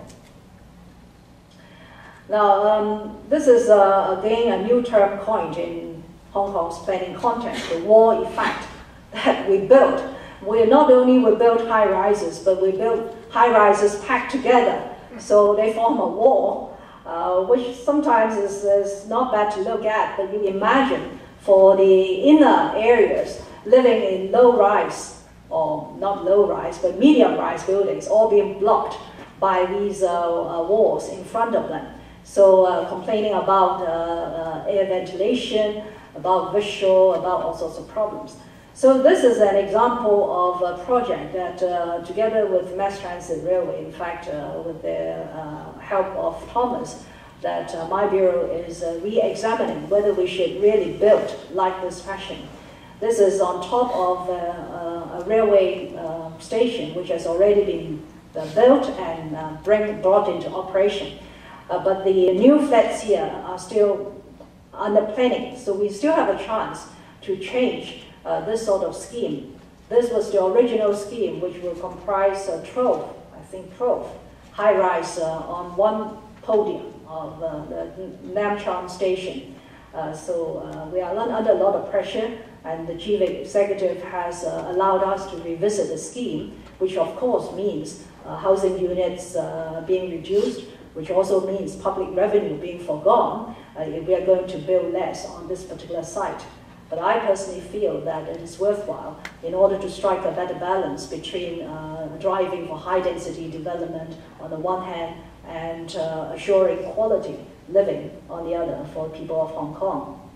Now, um, this is, uh, again, a new term coined in Hong Kong's planning context, the wall effect that we built. We not only we built high-rises, but we built high-rises packed together, so they form a wall, uh, which sometimes is, is not bad to look at, but you imagine for the inner areas, living in low-rise, or not low-rise, but medium-rise buildings, all being blocked by these uh, uh, walls in front of them. So uh, complaining about uh, uh, air ventilation, about visual, about all sorts of problems. So this is an example of a project that uh, together with Mass Transit Railway, in fact uh, with the uh, help of Thomas, that uh, my bureau is uh, re-examining whether we should really build like this fashion. This is on top of uh, uh, a railway uh, station which has already been built and uh, bring, brought into operation. Uh, but the new flats here are still under planning, so we still have a chance to change uh, this sort of scheme. This was the original scheme, which will comprise uh, twelve, I think twelve, high-rise uh, on one podium of uh, the Nam Chong station. Uh, so uh, we are under a lot of pressure, and the chief executive has uh, allowed us to revisit the scheme, which of course means uh, housing units uh, being reduced, which also means public revenue being forgone uh, if we are going to build less on this particular site. But I personally feel that it is worthwhile in order to strike a better balance between uh, driving for high-density development on the one hand and uh, assuring quality living on the other for people of Hong Kong.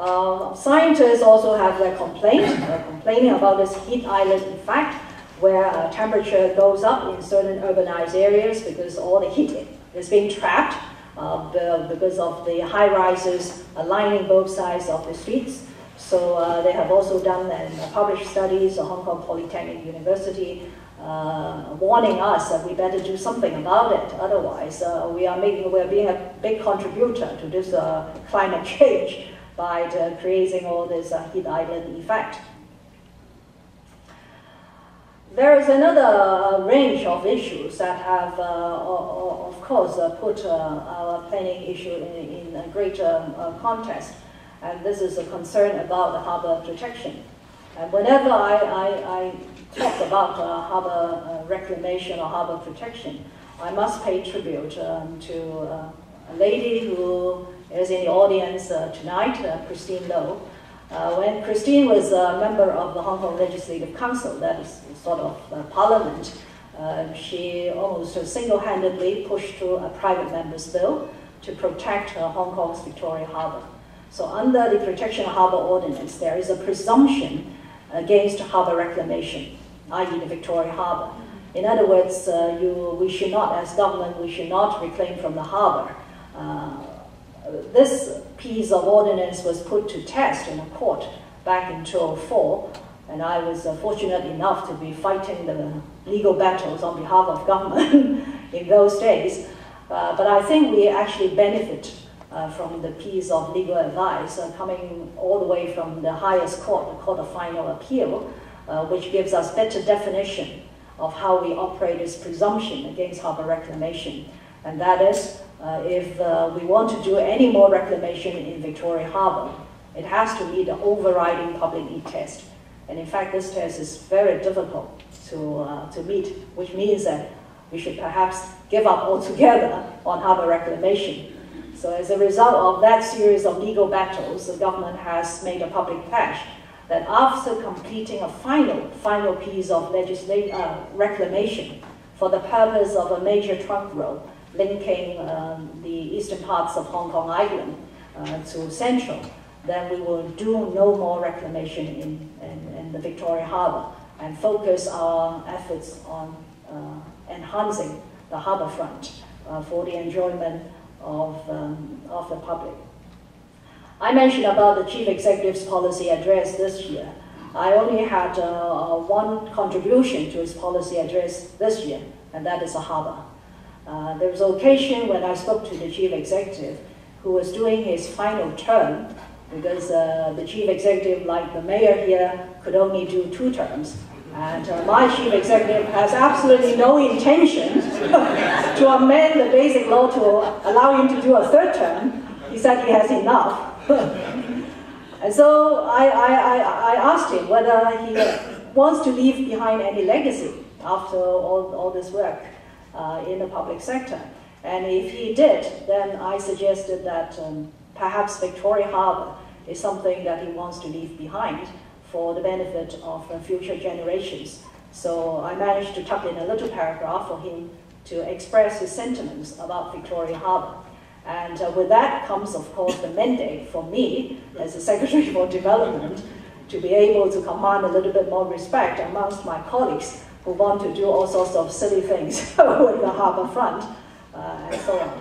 Uh, scientists also have their complaint, uh, complaining about this heat island effect, where uh, temperature goes up in certain urbanized areas because all the heat is being trapped uh, because of the high rises lining both sides of the streets. So uh, they have also done and uh, published studies at Hong Kong Polytechnic University uh, warning us that we better do something about it. Otherwise, uh, we are making, we're being a big contributor to this uh, climate change by uh, creating all this uh, heat island effect. There is another range of issues that have, uh, of course, uh, put uh, our planning issue in, in a greater uh, context, and this is a concern about the harbour protection. And whenever I, I, I talk about uh, harbour uh, reclamation or harbour protection, I must pay tribute um, to uh, a lady who is in the audience uh, tonight, uh, Christine Low. Uh, when Christine was a member of the Hong Kong Legislative Council, that is sort of uh, parliament, uh, she almost single-handedly pushed through a private member's bill to protect uh, Hong Kong's Victoria Harbour. So under the Protection of Harbour Ordinance, there is a presumption against harbour reclamation, that is the Victoria Harbour. In other words, uh, you, we should not, as government, we should not reclaim from the harbour. Uh, This piece of ordinance was put to test in a court back in two thousand four, and I was uh, fortunate enough to be fighting the legal battles on behalf of government in those days. Uh, but I think we actually benefit uh, from the piece of legal advice uh, coming all the way from the highest court, the Court of Final Appeal, uh, which gives us better definition of how we operate this presumption against harbour reclamation, and that is, Uh, if uh, we want to do any more reclamation in Victoria Harbour, it has to meet an overriding public need test. And in fact, this test is very difficult to, uh, to meet, which means that we should perhaps give up altogether on harbour reclamation. So as a result of that series of legal battles, the government has made a public pledge that after completing a final, final piece of legislation, uh, reclamation for the purpose of a major trunk road, linking um, the eastern parts of Hong Kong Island uh, to Central, then we will do no more reclamation in, in, in the Victoria Harbour and focus our efforts on uh, enhancing the harbour front uh, for the enjoyment of, um, of the public. I mentioned about the Chief Executive's policy address this year. I only had uh, one contribution to his policy address this year, and that is the harbour. Uh, there was an occasion when I spoke to the Chief Executive, who was doing his final term, because uh, the Chief Executive, like the Mayor here, could only do two terms. And uh, my Chief Executive has absolutely no intention to amend the basic law to allow him to do a third term. He said he has enough. And so I, I, I asked him whether he wants to leave behind any legacy after all, all this work. Uh, in the public sector. And if he did, then I suggested that um, perhaps Victoria Harbour is something that he wants to leave behind for the benefit of uh, future generations. So I managed to tuck in a little paragraph for him to express his sentiments about Victoria Harbour. And uh, with that comes, of course, the mandate for me as the Secretary for Development to be able to command a little bit more respect amongst my colleagues who want to do all sorts of silly things with the harbour front, uh, and so on.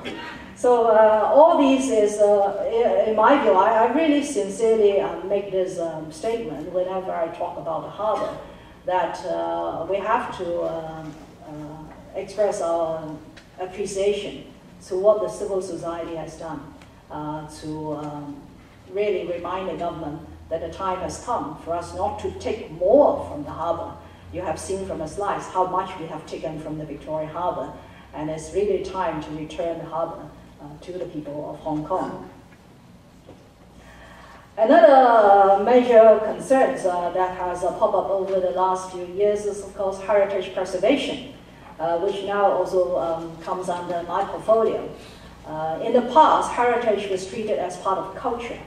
So uh, all these is, uh, in my view, I, I really sincerely uh, make this um, statement whenever I talk about the harbour, that uh, we have to uh, uh, express our appreciation to what the civil society has done uh, to um, really remind the government that the time has come for us not to take more from the harbour. You have seen from the slides how much we have taken from the Victoria Harbour, and it's really time to return the harbour uh, to the people of Hong Kong. Another major concern uh, that has uh, popped up over the last few years is, of course, heritage preservation, uh, which now also um, comes under my portfolio. Uh, in the past, heritage was treated as part of culture.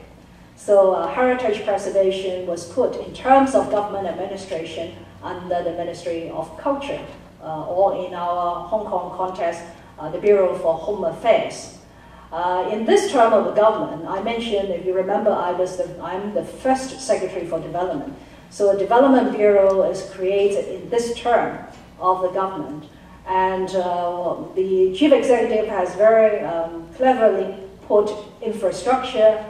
So uh, heritage preservation was put in terms of government administration under the Ministry of Culture, uh, or in our Hong Kong context, uh, the Bureau for Home Affairs. Uh, in this term of the government, I mentioned, if you remember, I was the, I'm the first Secretary for Development. So the Development Bureau is created in this term of the government. And uh, the Chief Executive has very um, cleverly put infrastructure,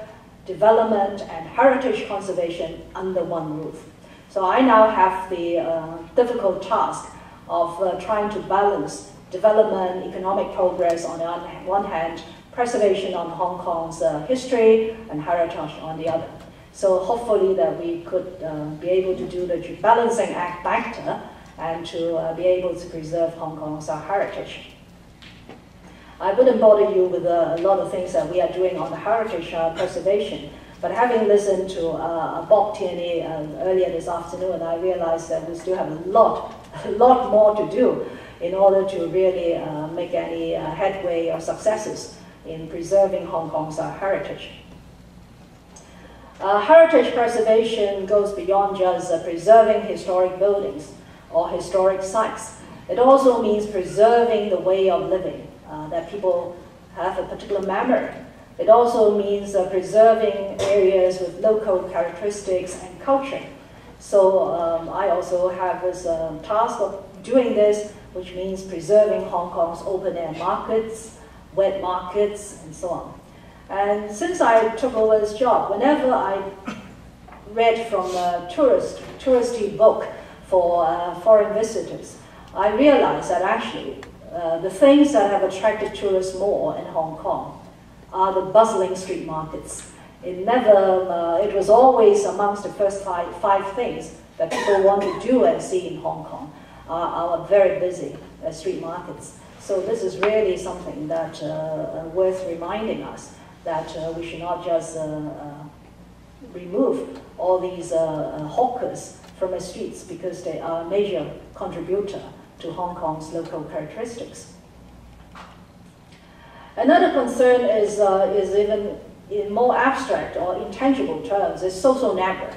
development, and heritage conservation under one roof. So I now have the uh, difficult task of uh, trying to balance development, economic progress on the one hand, preservation on Hong Kong's uh, history and heritage on the other. So hopefully that we could uh, be able to do the balancing act better and to uh, be able to preserve Hong Kong's uh, heritage. I wouldn't bother you with uh, a lot of things that we are doing on the heritage uh, preservation, but having listened to uh, Bob Tierney uh, earlier this afternoon, I realized that we still have a lot, a lot more to do in order to really uh, make any uh, headway or successes in preserving Hong Kong's uh, heritage. Uh, heritage preservation goes beyond just uh, preserving historic buildings or historic sites. It also means preserving the way of living, uh, that people have a particular memory. It also means uh, preserving areas with local characteristics and culture. So um, I also have this uh, task of doing this, which means preserving Hong Kong's open-air markets, wet markets, and so on. And since I took over this job, whenever I read from a tourist, touristy book for uh, foreign visitors, I realized that actually uh, the things that have attracted tourists more in Hong Kong are the bustling street markets. It never, uh, it was always amongst the first five, five things that people want to do and see in Hong Kong, uh, our very busy uh, street markets. So this is really something that uh, worth reminding us, that uh, we should not just uh, uh, remove all these uh, hawkers from the streets because they are a major contributor to Hong Kong's local characteristics. Another concern is, uh, is even in more abstract or intangible terms, is social network.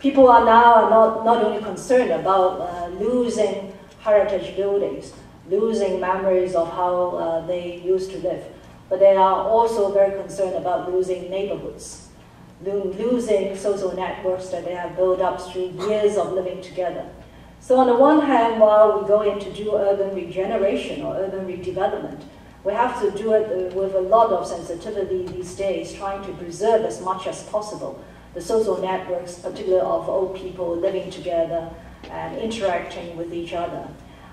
People are now not, not only concerned about uh, losing heritage buildings, losing memories of how uh, they used to live, but they are also very concerned about losing neighborhoods, lo losing social networks that they have built up through years of living together. So on the one hand, while we go in to do urban regeneration or urban redevelopment, we have to do it with a lot of sensitivity these days, trying to preserve as much as possible the social networks, particularly of old people living together and interacting with each other.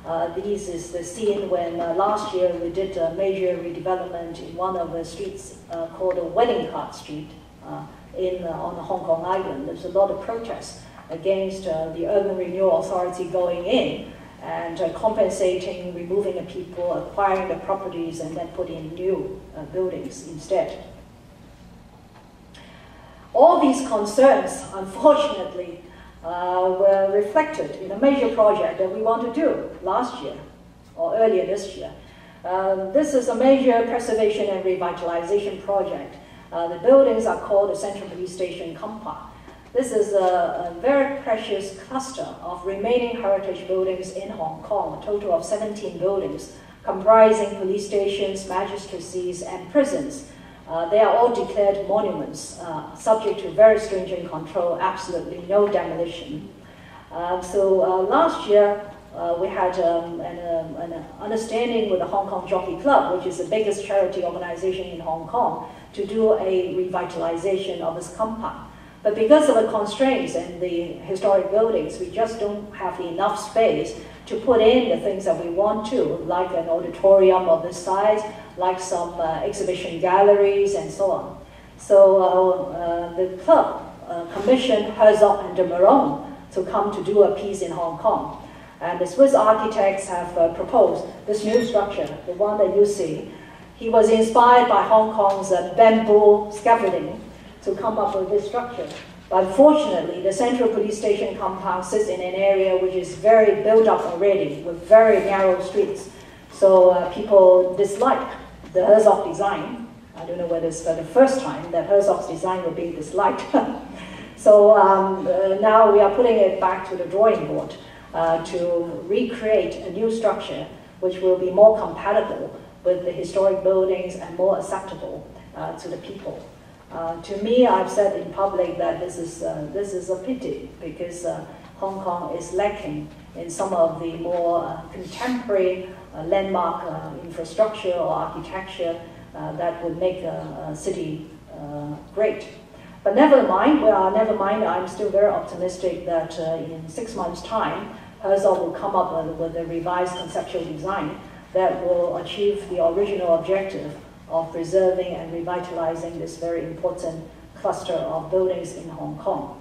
Uh, this is the scene when uh, last year we did a major redevelopment in one of the streets uh, called the Wedding Card Street uh, in, uh, on the Hong Kong Island. There's a lot of protests against uh, the Urban Renewal Authority going in and uh, compensating, removing the people, acquiring the properties, and then putting in new uh, buildings instead. All these concerns, unfortunately, Uh, were reflected in a major project that we want to do last year or earlier this year. Uh, this is a major preservation and revitalization project. Uh, the buildings are called the Central Police Station Compound. This is a, a very precious cluster of remaining heritage buildings in Hong Kong, a total of seventeen buildings comprising police stations, magistracies, and prisons. Uh, they are all declared monuments, uh, subject to very stringent control, absolutely no demolition. Uh, so uh, last year, uh, we had um, an, um, an understanding with the Hong Kong Jockey Club, which is the biggest charity organization in Hong Kong, to do a revitalization of this compound. But because of the constraints and the historic buildings, we just don't have enough space to put in the things that we want to, like an auditorium of this size, like some uh, exhibition galleries and so on. So uh, uh, the club uh, commissioned Herzog and de Meuron to come to do a piece in Hong Kong. And the Swiss architects have uh, proposed this new structure, the one that you see He was inspired by Hong Kong's bamboo scaffolding to come up with this structure. But fortunately, the Central Police Station compound sits in an area which is very built up already, with very narrow streets. So uh, people dislike the Herzog design. I don't know whether it's for the first time that Herzog's design will be disliked. So um, uh, now we are putting it back to the drawing board uh, to recreate a new structure which will be more compatible with the historic buildings and more acceptable uh, to the people. Uh, to me, I've said in public that this is, uh, this is a pity, because uh, Hong Kong is lacking in some of the more uh, contemporary uh, landmark uh, infrastructure or architecture uh, that would make a, a city uh, great. But never mind, well, never mind, I'm still very optimistic that uh, in six months' time, Herzog will come up with, with a revised conceptual design that will achieve the original objective of preserving and revitalizing this very important cluster of buildings in Hong Kong.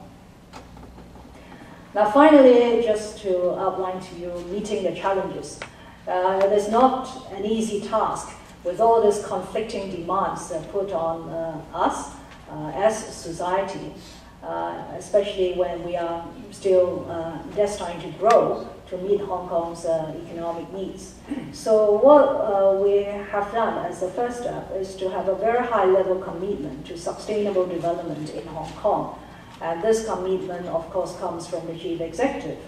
Now finally, just to outline to you meeting the challenges. Uh, it is not an easy task with all these conflicting demands that put on uh, us uh, as a society, uh, especially when we are still uh, destined to grow to meet Hong Kong's uh, economic needs. So what uh, we have done as the first step is to have a very high level commitment to sustainable development in Hong Kong. And this commitment, of course, comes from the chief executive.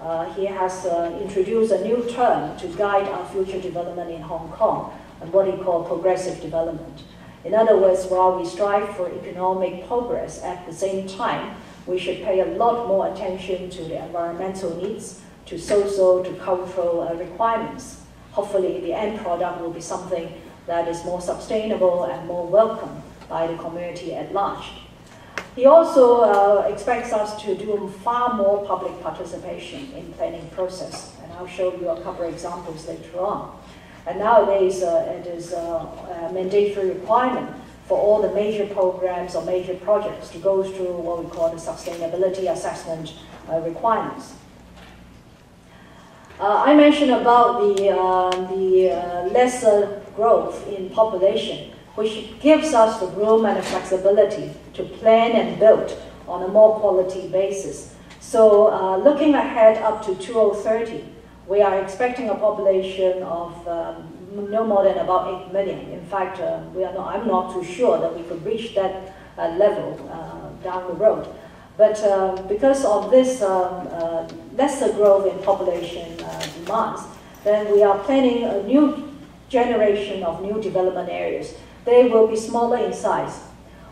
Uh, he has uh, introduced a new term to guide our future development in Hong Kong, and what he called progressive development. In other words, while we strive for economic progress, at the same time, we should pay a lot more attention to the environmental needs, to social, to cultural uh, requirements. Hopefully the end product will be something that is more sustainable and more welcomed by the community at large. He also uh, expects us to do far more public participation in planning process, and I'll show you a couple of examples later on. And nowadays uh, it is a, a mandatory requirement for all the major programs or major projects to go through what we call the sustainability assessment uh, requirements. Uh, I mentioned about the, uh, the uh, lesser growth in population, which gives us the room and the flexibility to plan and build on a more quality basis. So uh, looking ahead up to two thousand thirty, we are expecting a population of um, no more than about eight million. In fact, uh, we are not, I'm not too sure that we could reach that uh, level uh, down the road. But uh, because of this um, uh, lesser growth in population uh, demands, then we are planning a new generation of new development areas. They will be smaller in size.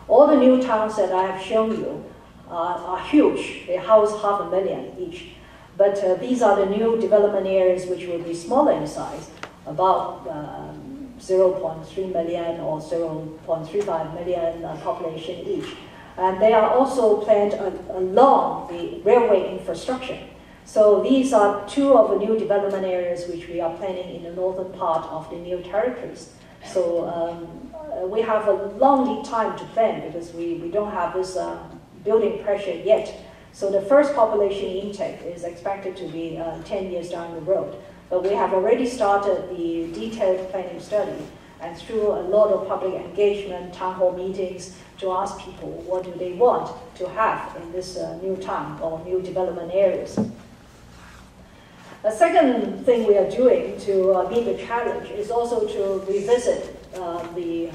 All the new towns that I have shown you uh, are huge. They house half a million each. But uh, these are the new development areas which will be smaller in size, about um, zero point three million or zero point three five million uh, population each. And they are also planned along the railway infrastructure. So these are two of the new development areas which we are planning in the northern part of the new territories. So um, we have a long lead time to plan because we, we don't have this uh, building pressure yet. So the first population intake is expected to be uh, ten years down the road. But we have already started the detailed planning study, and through a lot of public engagement, town hall meetings, to ask people what do they want to have in this uh, new town or new development areas. A second thing we are doing to uh, meet the challenge is also to revisit uh, the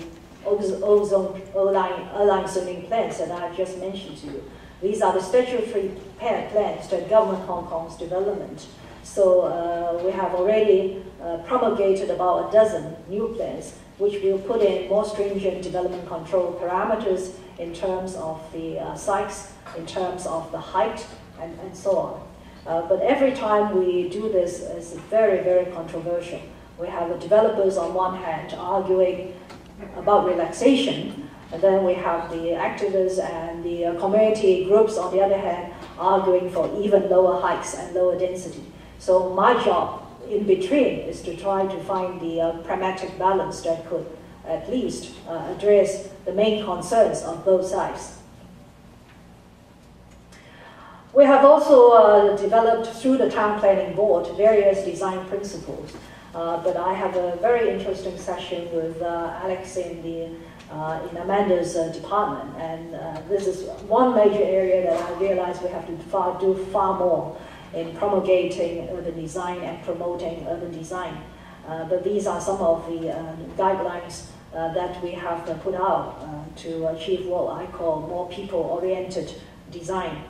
O-Line zoning plans that I just mentioned to you. These are the statutory plans that govern Hong Kong's development. So uh, we have already uh, promulgated about a dozen new plans which will put in more stringent development control parameters in terms of the uh, sites, in terms of the height, and, and so on. Uh, but every time we do this, it's very, very controversial. We have the developers on one hand arguing about relaxation, and then we have the activists and the uh, community groups on the other hand arguing for even lower heights and lower density. So my job in between is to try to find the uh, pragmatic balance that could at least uh, address the main concerns of both sides. We have also uh, developed through the Town Planning Board various design principles Uh, but I have a very interesting session with uh, Alex in, the, uh, in Amanda's uh, department, and uh, this is one major area that I realize we have to far, do far more in promulgating urban design and promoting urban design. Uh, but these are some of the uh, guidelines uh, that we have uh, put out uh, to achieve what I call more people-oriented design.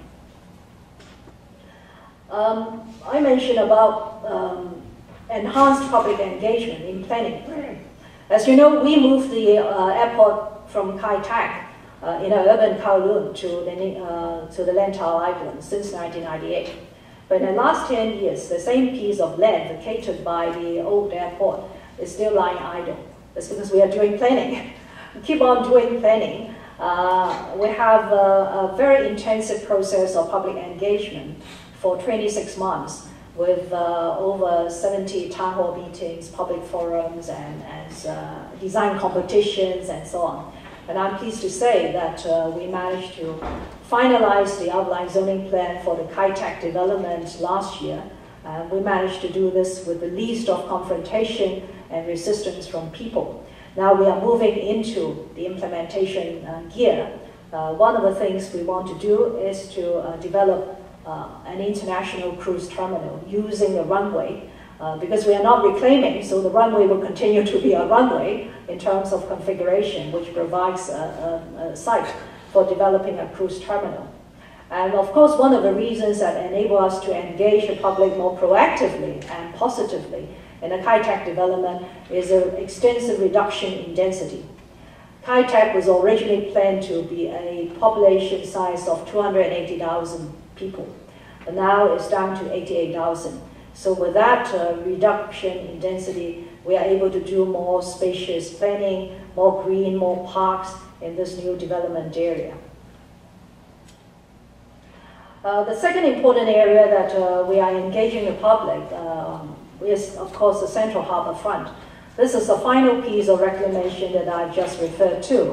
Um, I mentioned about um, enhanced public engagement in planning. As you know, we moved the uh, airport from Kai Tak uh, in an urban Kowloon to the, uh, to the Lantau Island since nineteen ninety-eight. But in the last ten years, the same piece of land vacated by the old airport is still lying idle. That's because we are doing planning. We keep on doing planning. Uh, we have a, a very intensive process of public engagement for twenty-six months with uh, over seventy town hall meetings, public forums, and, and uh, design competitions, and so on. And I'm pleased to say that uh, we managed to finalize the outline zoning plan for the Kai Tak development last year. Uh, we managed to do this with the least of confrontation and resistance from people. Now we are moving into the implementation uh, gear. Uh, one of the things we want to do is to uh, develop uh, an international cruise terminal using the runway. Uh, because we are not reclaiming, so the runway will continue to be a runway in terms of configuration, which provides a, a, a site for developing a cruise terminal. And of course, one of the reasons that enable us to engage the public more proactively and positively in the Kai Tak development is an extensive reduction in density. Kai Tak was originally planned to be a population size of two hundred eighty thousand people, but now it's down to eighty-eight thousand. So with that uh, reduction in density, we are able to do more spacious planning, more green, more parks in this new development area. Uh, the second important area that uh, we are engaging the public uh, is, of course, the Central Harbour Front. This is the final piece of reclamation that I just referred to.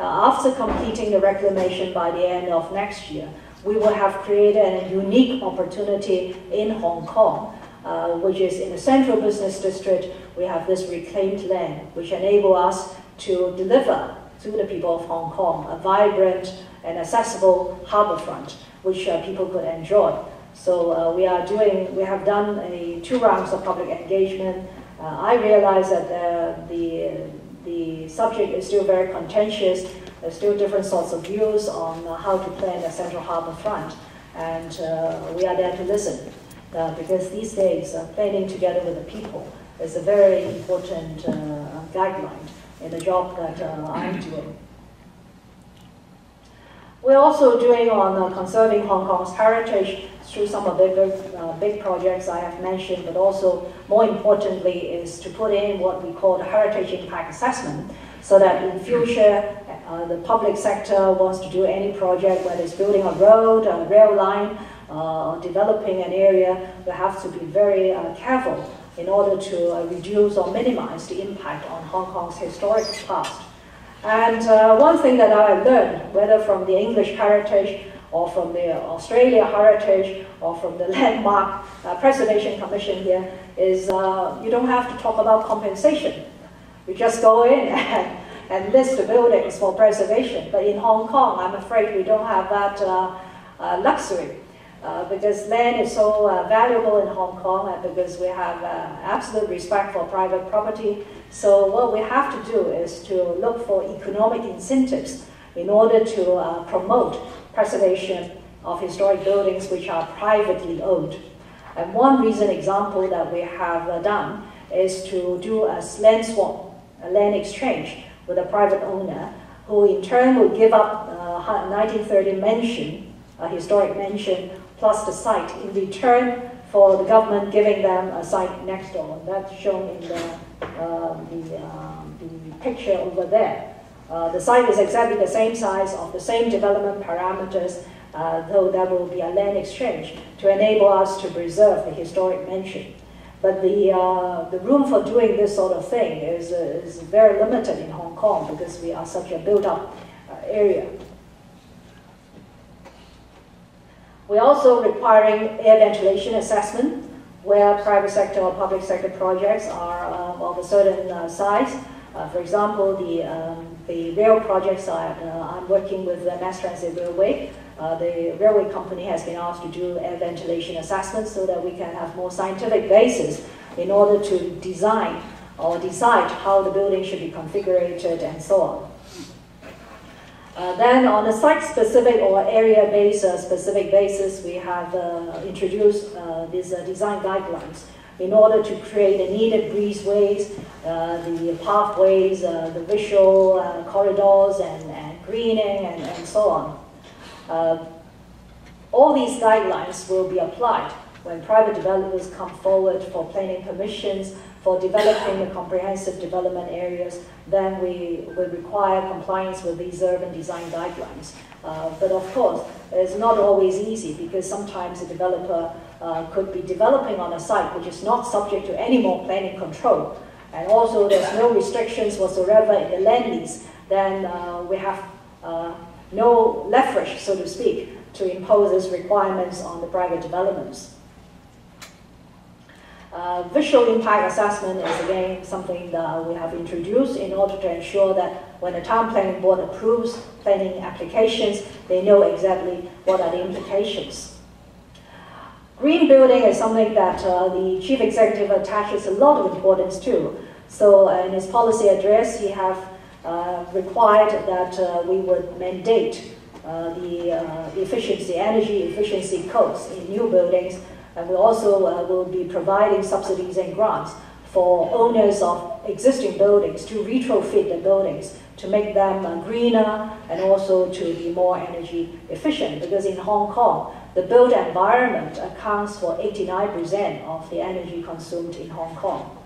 Uh, after completing the reclamation by the end of next year, we will have created a unique opportunity in Hong Kong, Uh, which is in the central business district. We have this reclaimed land which enable us to deliver to the people of Hong Kong a vibrant and accessible harbourfront which uh, people could enjoy. So uh, we are doing, we have done a, two rounds of public engagement. Uh, I realize that uh, the, the subject is still very contentious. There's still different sorts of views on uh, how to plan a Central Harbour Front, and uh, we are there to listen. Uh, because these days, uh, planning together with the people is a very important uh, guideline in the job that uh, I'm doing. We're also doing on uh, conserving Hong Kong's heritage through some of the big, uh, big projects I have mentioned, but also more importantly is to put in what we call the heritage impact assessment, so that in future uh, the public sector wants to do any project, whether it's building a road, a rail line, Uh, developing an area, we have to be very uh, careful in order to uh, reduce or minimize the impact on Hong Kong's historic past. And uh, one thing that I learned, whether from the English heritage or from the Australia heritage or from the Landmark uh, Preservation Commission here, is uh, you don't have to talk about compensation. You just go in and, and list the buildings for preservation. But in Hong Kong, I'm afraid we don't have that uh, uh, luxury. Uh, because land is so uh, valuable in Hong Kong, and because we have uh, absolute respect for private property. So what we have to do is to look for economic incentives in order to uh, promote preservation of historic buildings which are privately owned. And one recent example that we have uh, done is to do a land swap, a land exchange with a private owner, who in turn will give up uh, nineteen thirty mansion, a historic mansion, plus the site, in return for the government giving them a site next door. And that's shown in the, uh, the, uh, the picture over there. Uh, the site is exactly the same size, of the same development parameters, uh, though there will be a land exchange to enable us to preserve the historic mansion. But the, uh, the room for doing this sort of thing is, uh, is very limited in Hong Kong, because we are such a built-up uh, area. We're also requiring air ventilation assessment where private sector or public sector projects are um, of a certain uh, size. Uh, for example, the, um, the rail projects I, uh, I'm working with the Mass Transit Railway. Uh, the railway company has been asked to do air ventilation assessments so that we can have more scientific basis in order to design or decide how the building should be configured and so on. Uh, then on a site-specific or area-based uh, specific basis, we have uh, introduced uh, these uh, design guidelines in order to create the needed breezeways, uh, the pathways, uh, the visual uh, corridors and, and greening and, and so on. Uh, all these guidelines will be applied when private developers come forward for planning permissions, for developing the comprehensive development areas, then we will require compliance with these urban design guidelines. Uh, but of course, it's not always easy because sometimes a developer uh, could be developing on a site which is not subject to any more planning control. And also there's no restrictions whatsoever in the land lease, then uh, we have uh, no leverage, so to speak, to impose these requirements on the private developments. Uh, visual impact assessment is again something that we have introduced in order to ensure that when the Town Planning Board approves planning applications, they know exactly what are the implications. Green building is something that uh, the Chief Executive attaches a lot of importance to. So uh, in his policy address, he has uh, required that uh, we would mandate uh, the uh, efficiency, energy efficiency codes in new buildings. And we also uh, will be providing subsidies and grants for owners of existing buildings to retrofit the buildings, to make them uh, greener and also to be more energy efficient. Because in Hong Kong, the built environment accounts for eighty-nine percent of the energy consumed in Hong Kong.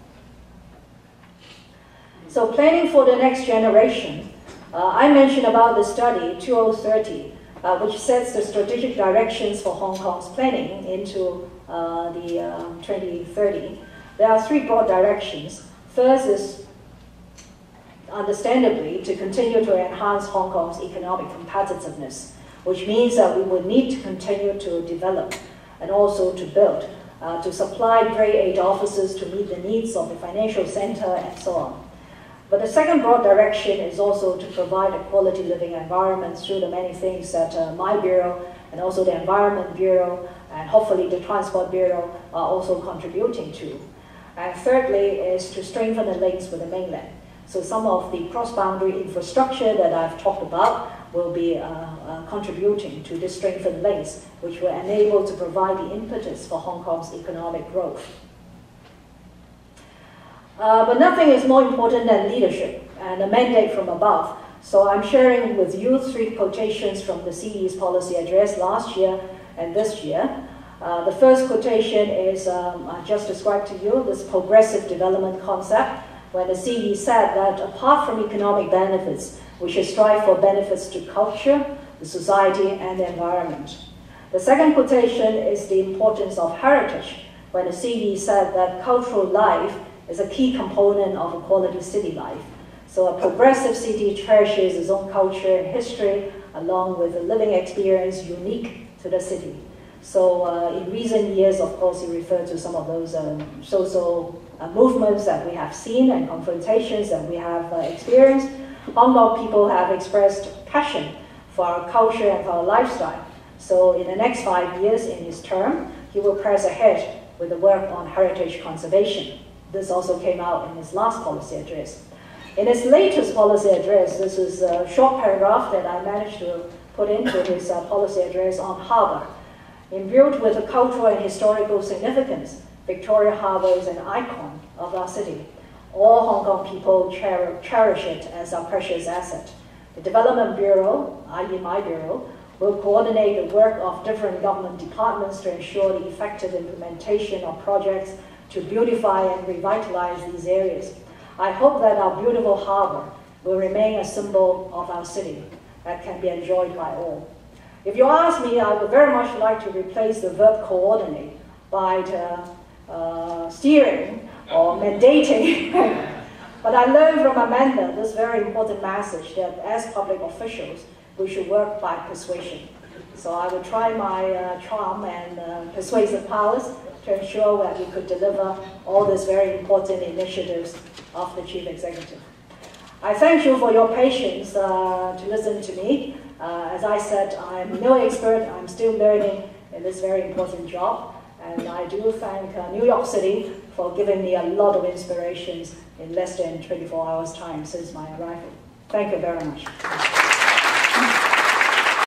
So planning for the next generation. Uh, I mentioned about the study two thousand thirty. Uh, which sets the strategic directions for Hong Kong's planning into uh, the uh, twenty thirty. There are three broad directions. First is, understandably, to continue to enhance Hong Kong's economic competitiveness, which means that we would need to continue to develop and also to build, uh, to supply grade eight offices to meet the needs of the financial center and so on. But the second broad direction is also to provide a quality living environment through the many things that uh, my Bureau and also the Environment Bureau and hopefully the Transport Bureau are also contributing to. And thirdly is to strengthen the links with the mainland. So some of the cross-boundary infrastructure that I've talked about will be uh, uh, contributing to this strengthened links, which will enable to provide the impetus for Hong Kong's economic growth. Uh, but nothing is more important than leadership and a mandate from above. So I'm sharing with you three quotations from the C E's policy address last year and this year. Uh, the first quotation is, um, I just described to you, this progressive development concept, where the C E said that apart from economic benefits, we should strive for benefits to culture, the society, and the environment. The second quotation is the importance of heritage, when the C E said that cultural life is a key component of a quality city life. So a progressive city cherishes its own culture and history along with a living experience unique to the city. So uh, in recent years, of course, he referred to some of those um, social uh, movements that we have seen and confrontations that we have uh, experienced. Hong Kong people have expressed passion for our culture and for our lifestyle. So in the next five years in his term, he will press ahead with the work on heritage conservation. This also came out in his last policy address. In his latest policy address, this is a short paragraph that I managed to put into his uh, policy address on harbour. Imbued with a cultural and historical significance, Victoria Harbour is an icon of our city. All Hong Kong people cher cherish it as our precious asset. The Development Bureau, that is my bureau, will coordinate the work of different government departments to ensure the effective implementation of projects to beautify and revitalize these areas. I hope that our beautiful harbour will remain a symbol of our city that can be enjoyed by all. If you ask me, I would very much like to replace the verb coordinate by the, uh, steering or mandating. But I learned from Amanda this very important message that as public officials, we should work by persuasion. So I would try my uh, charm and uh, persuasive powers to ensure that we could deliver all these very important initiatives of the Chief Executive. I thank you for your patience uh, to listen to me. Uh, as I said, I'm no expert, I'm still learning in this very important job, and I do thank uh, New York City for giving me a lot of inspirations in less than twenty-four hours' time since my arrival. Thank you very much.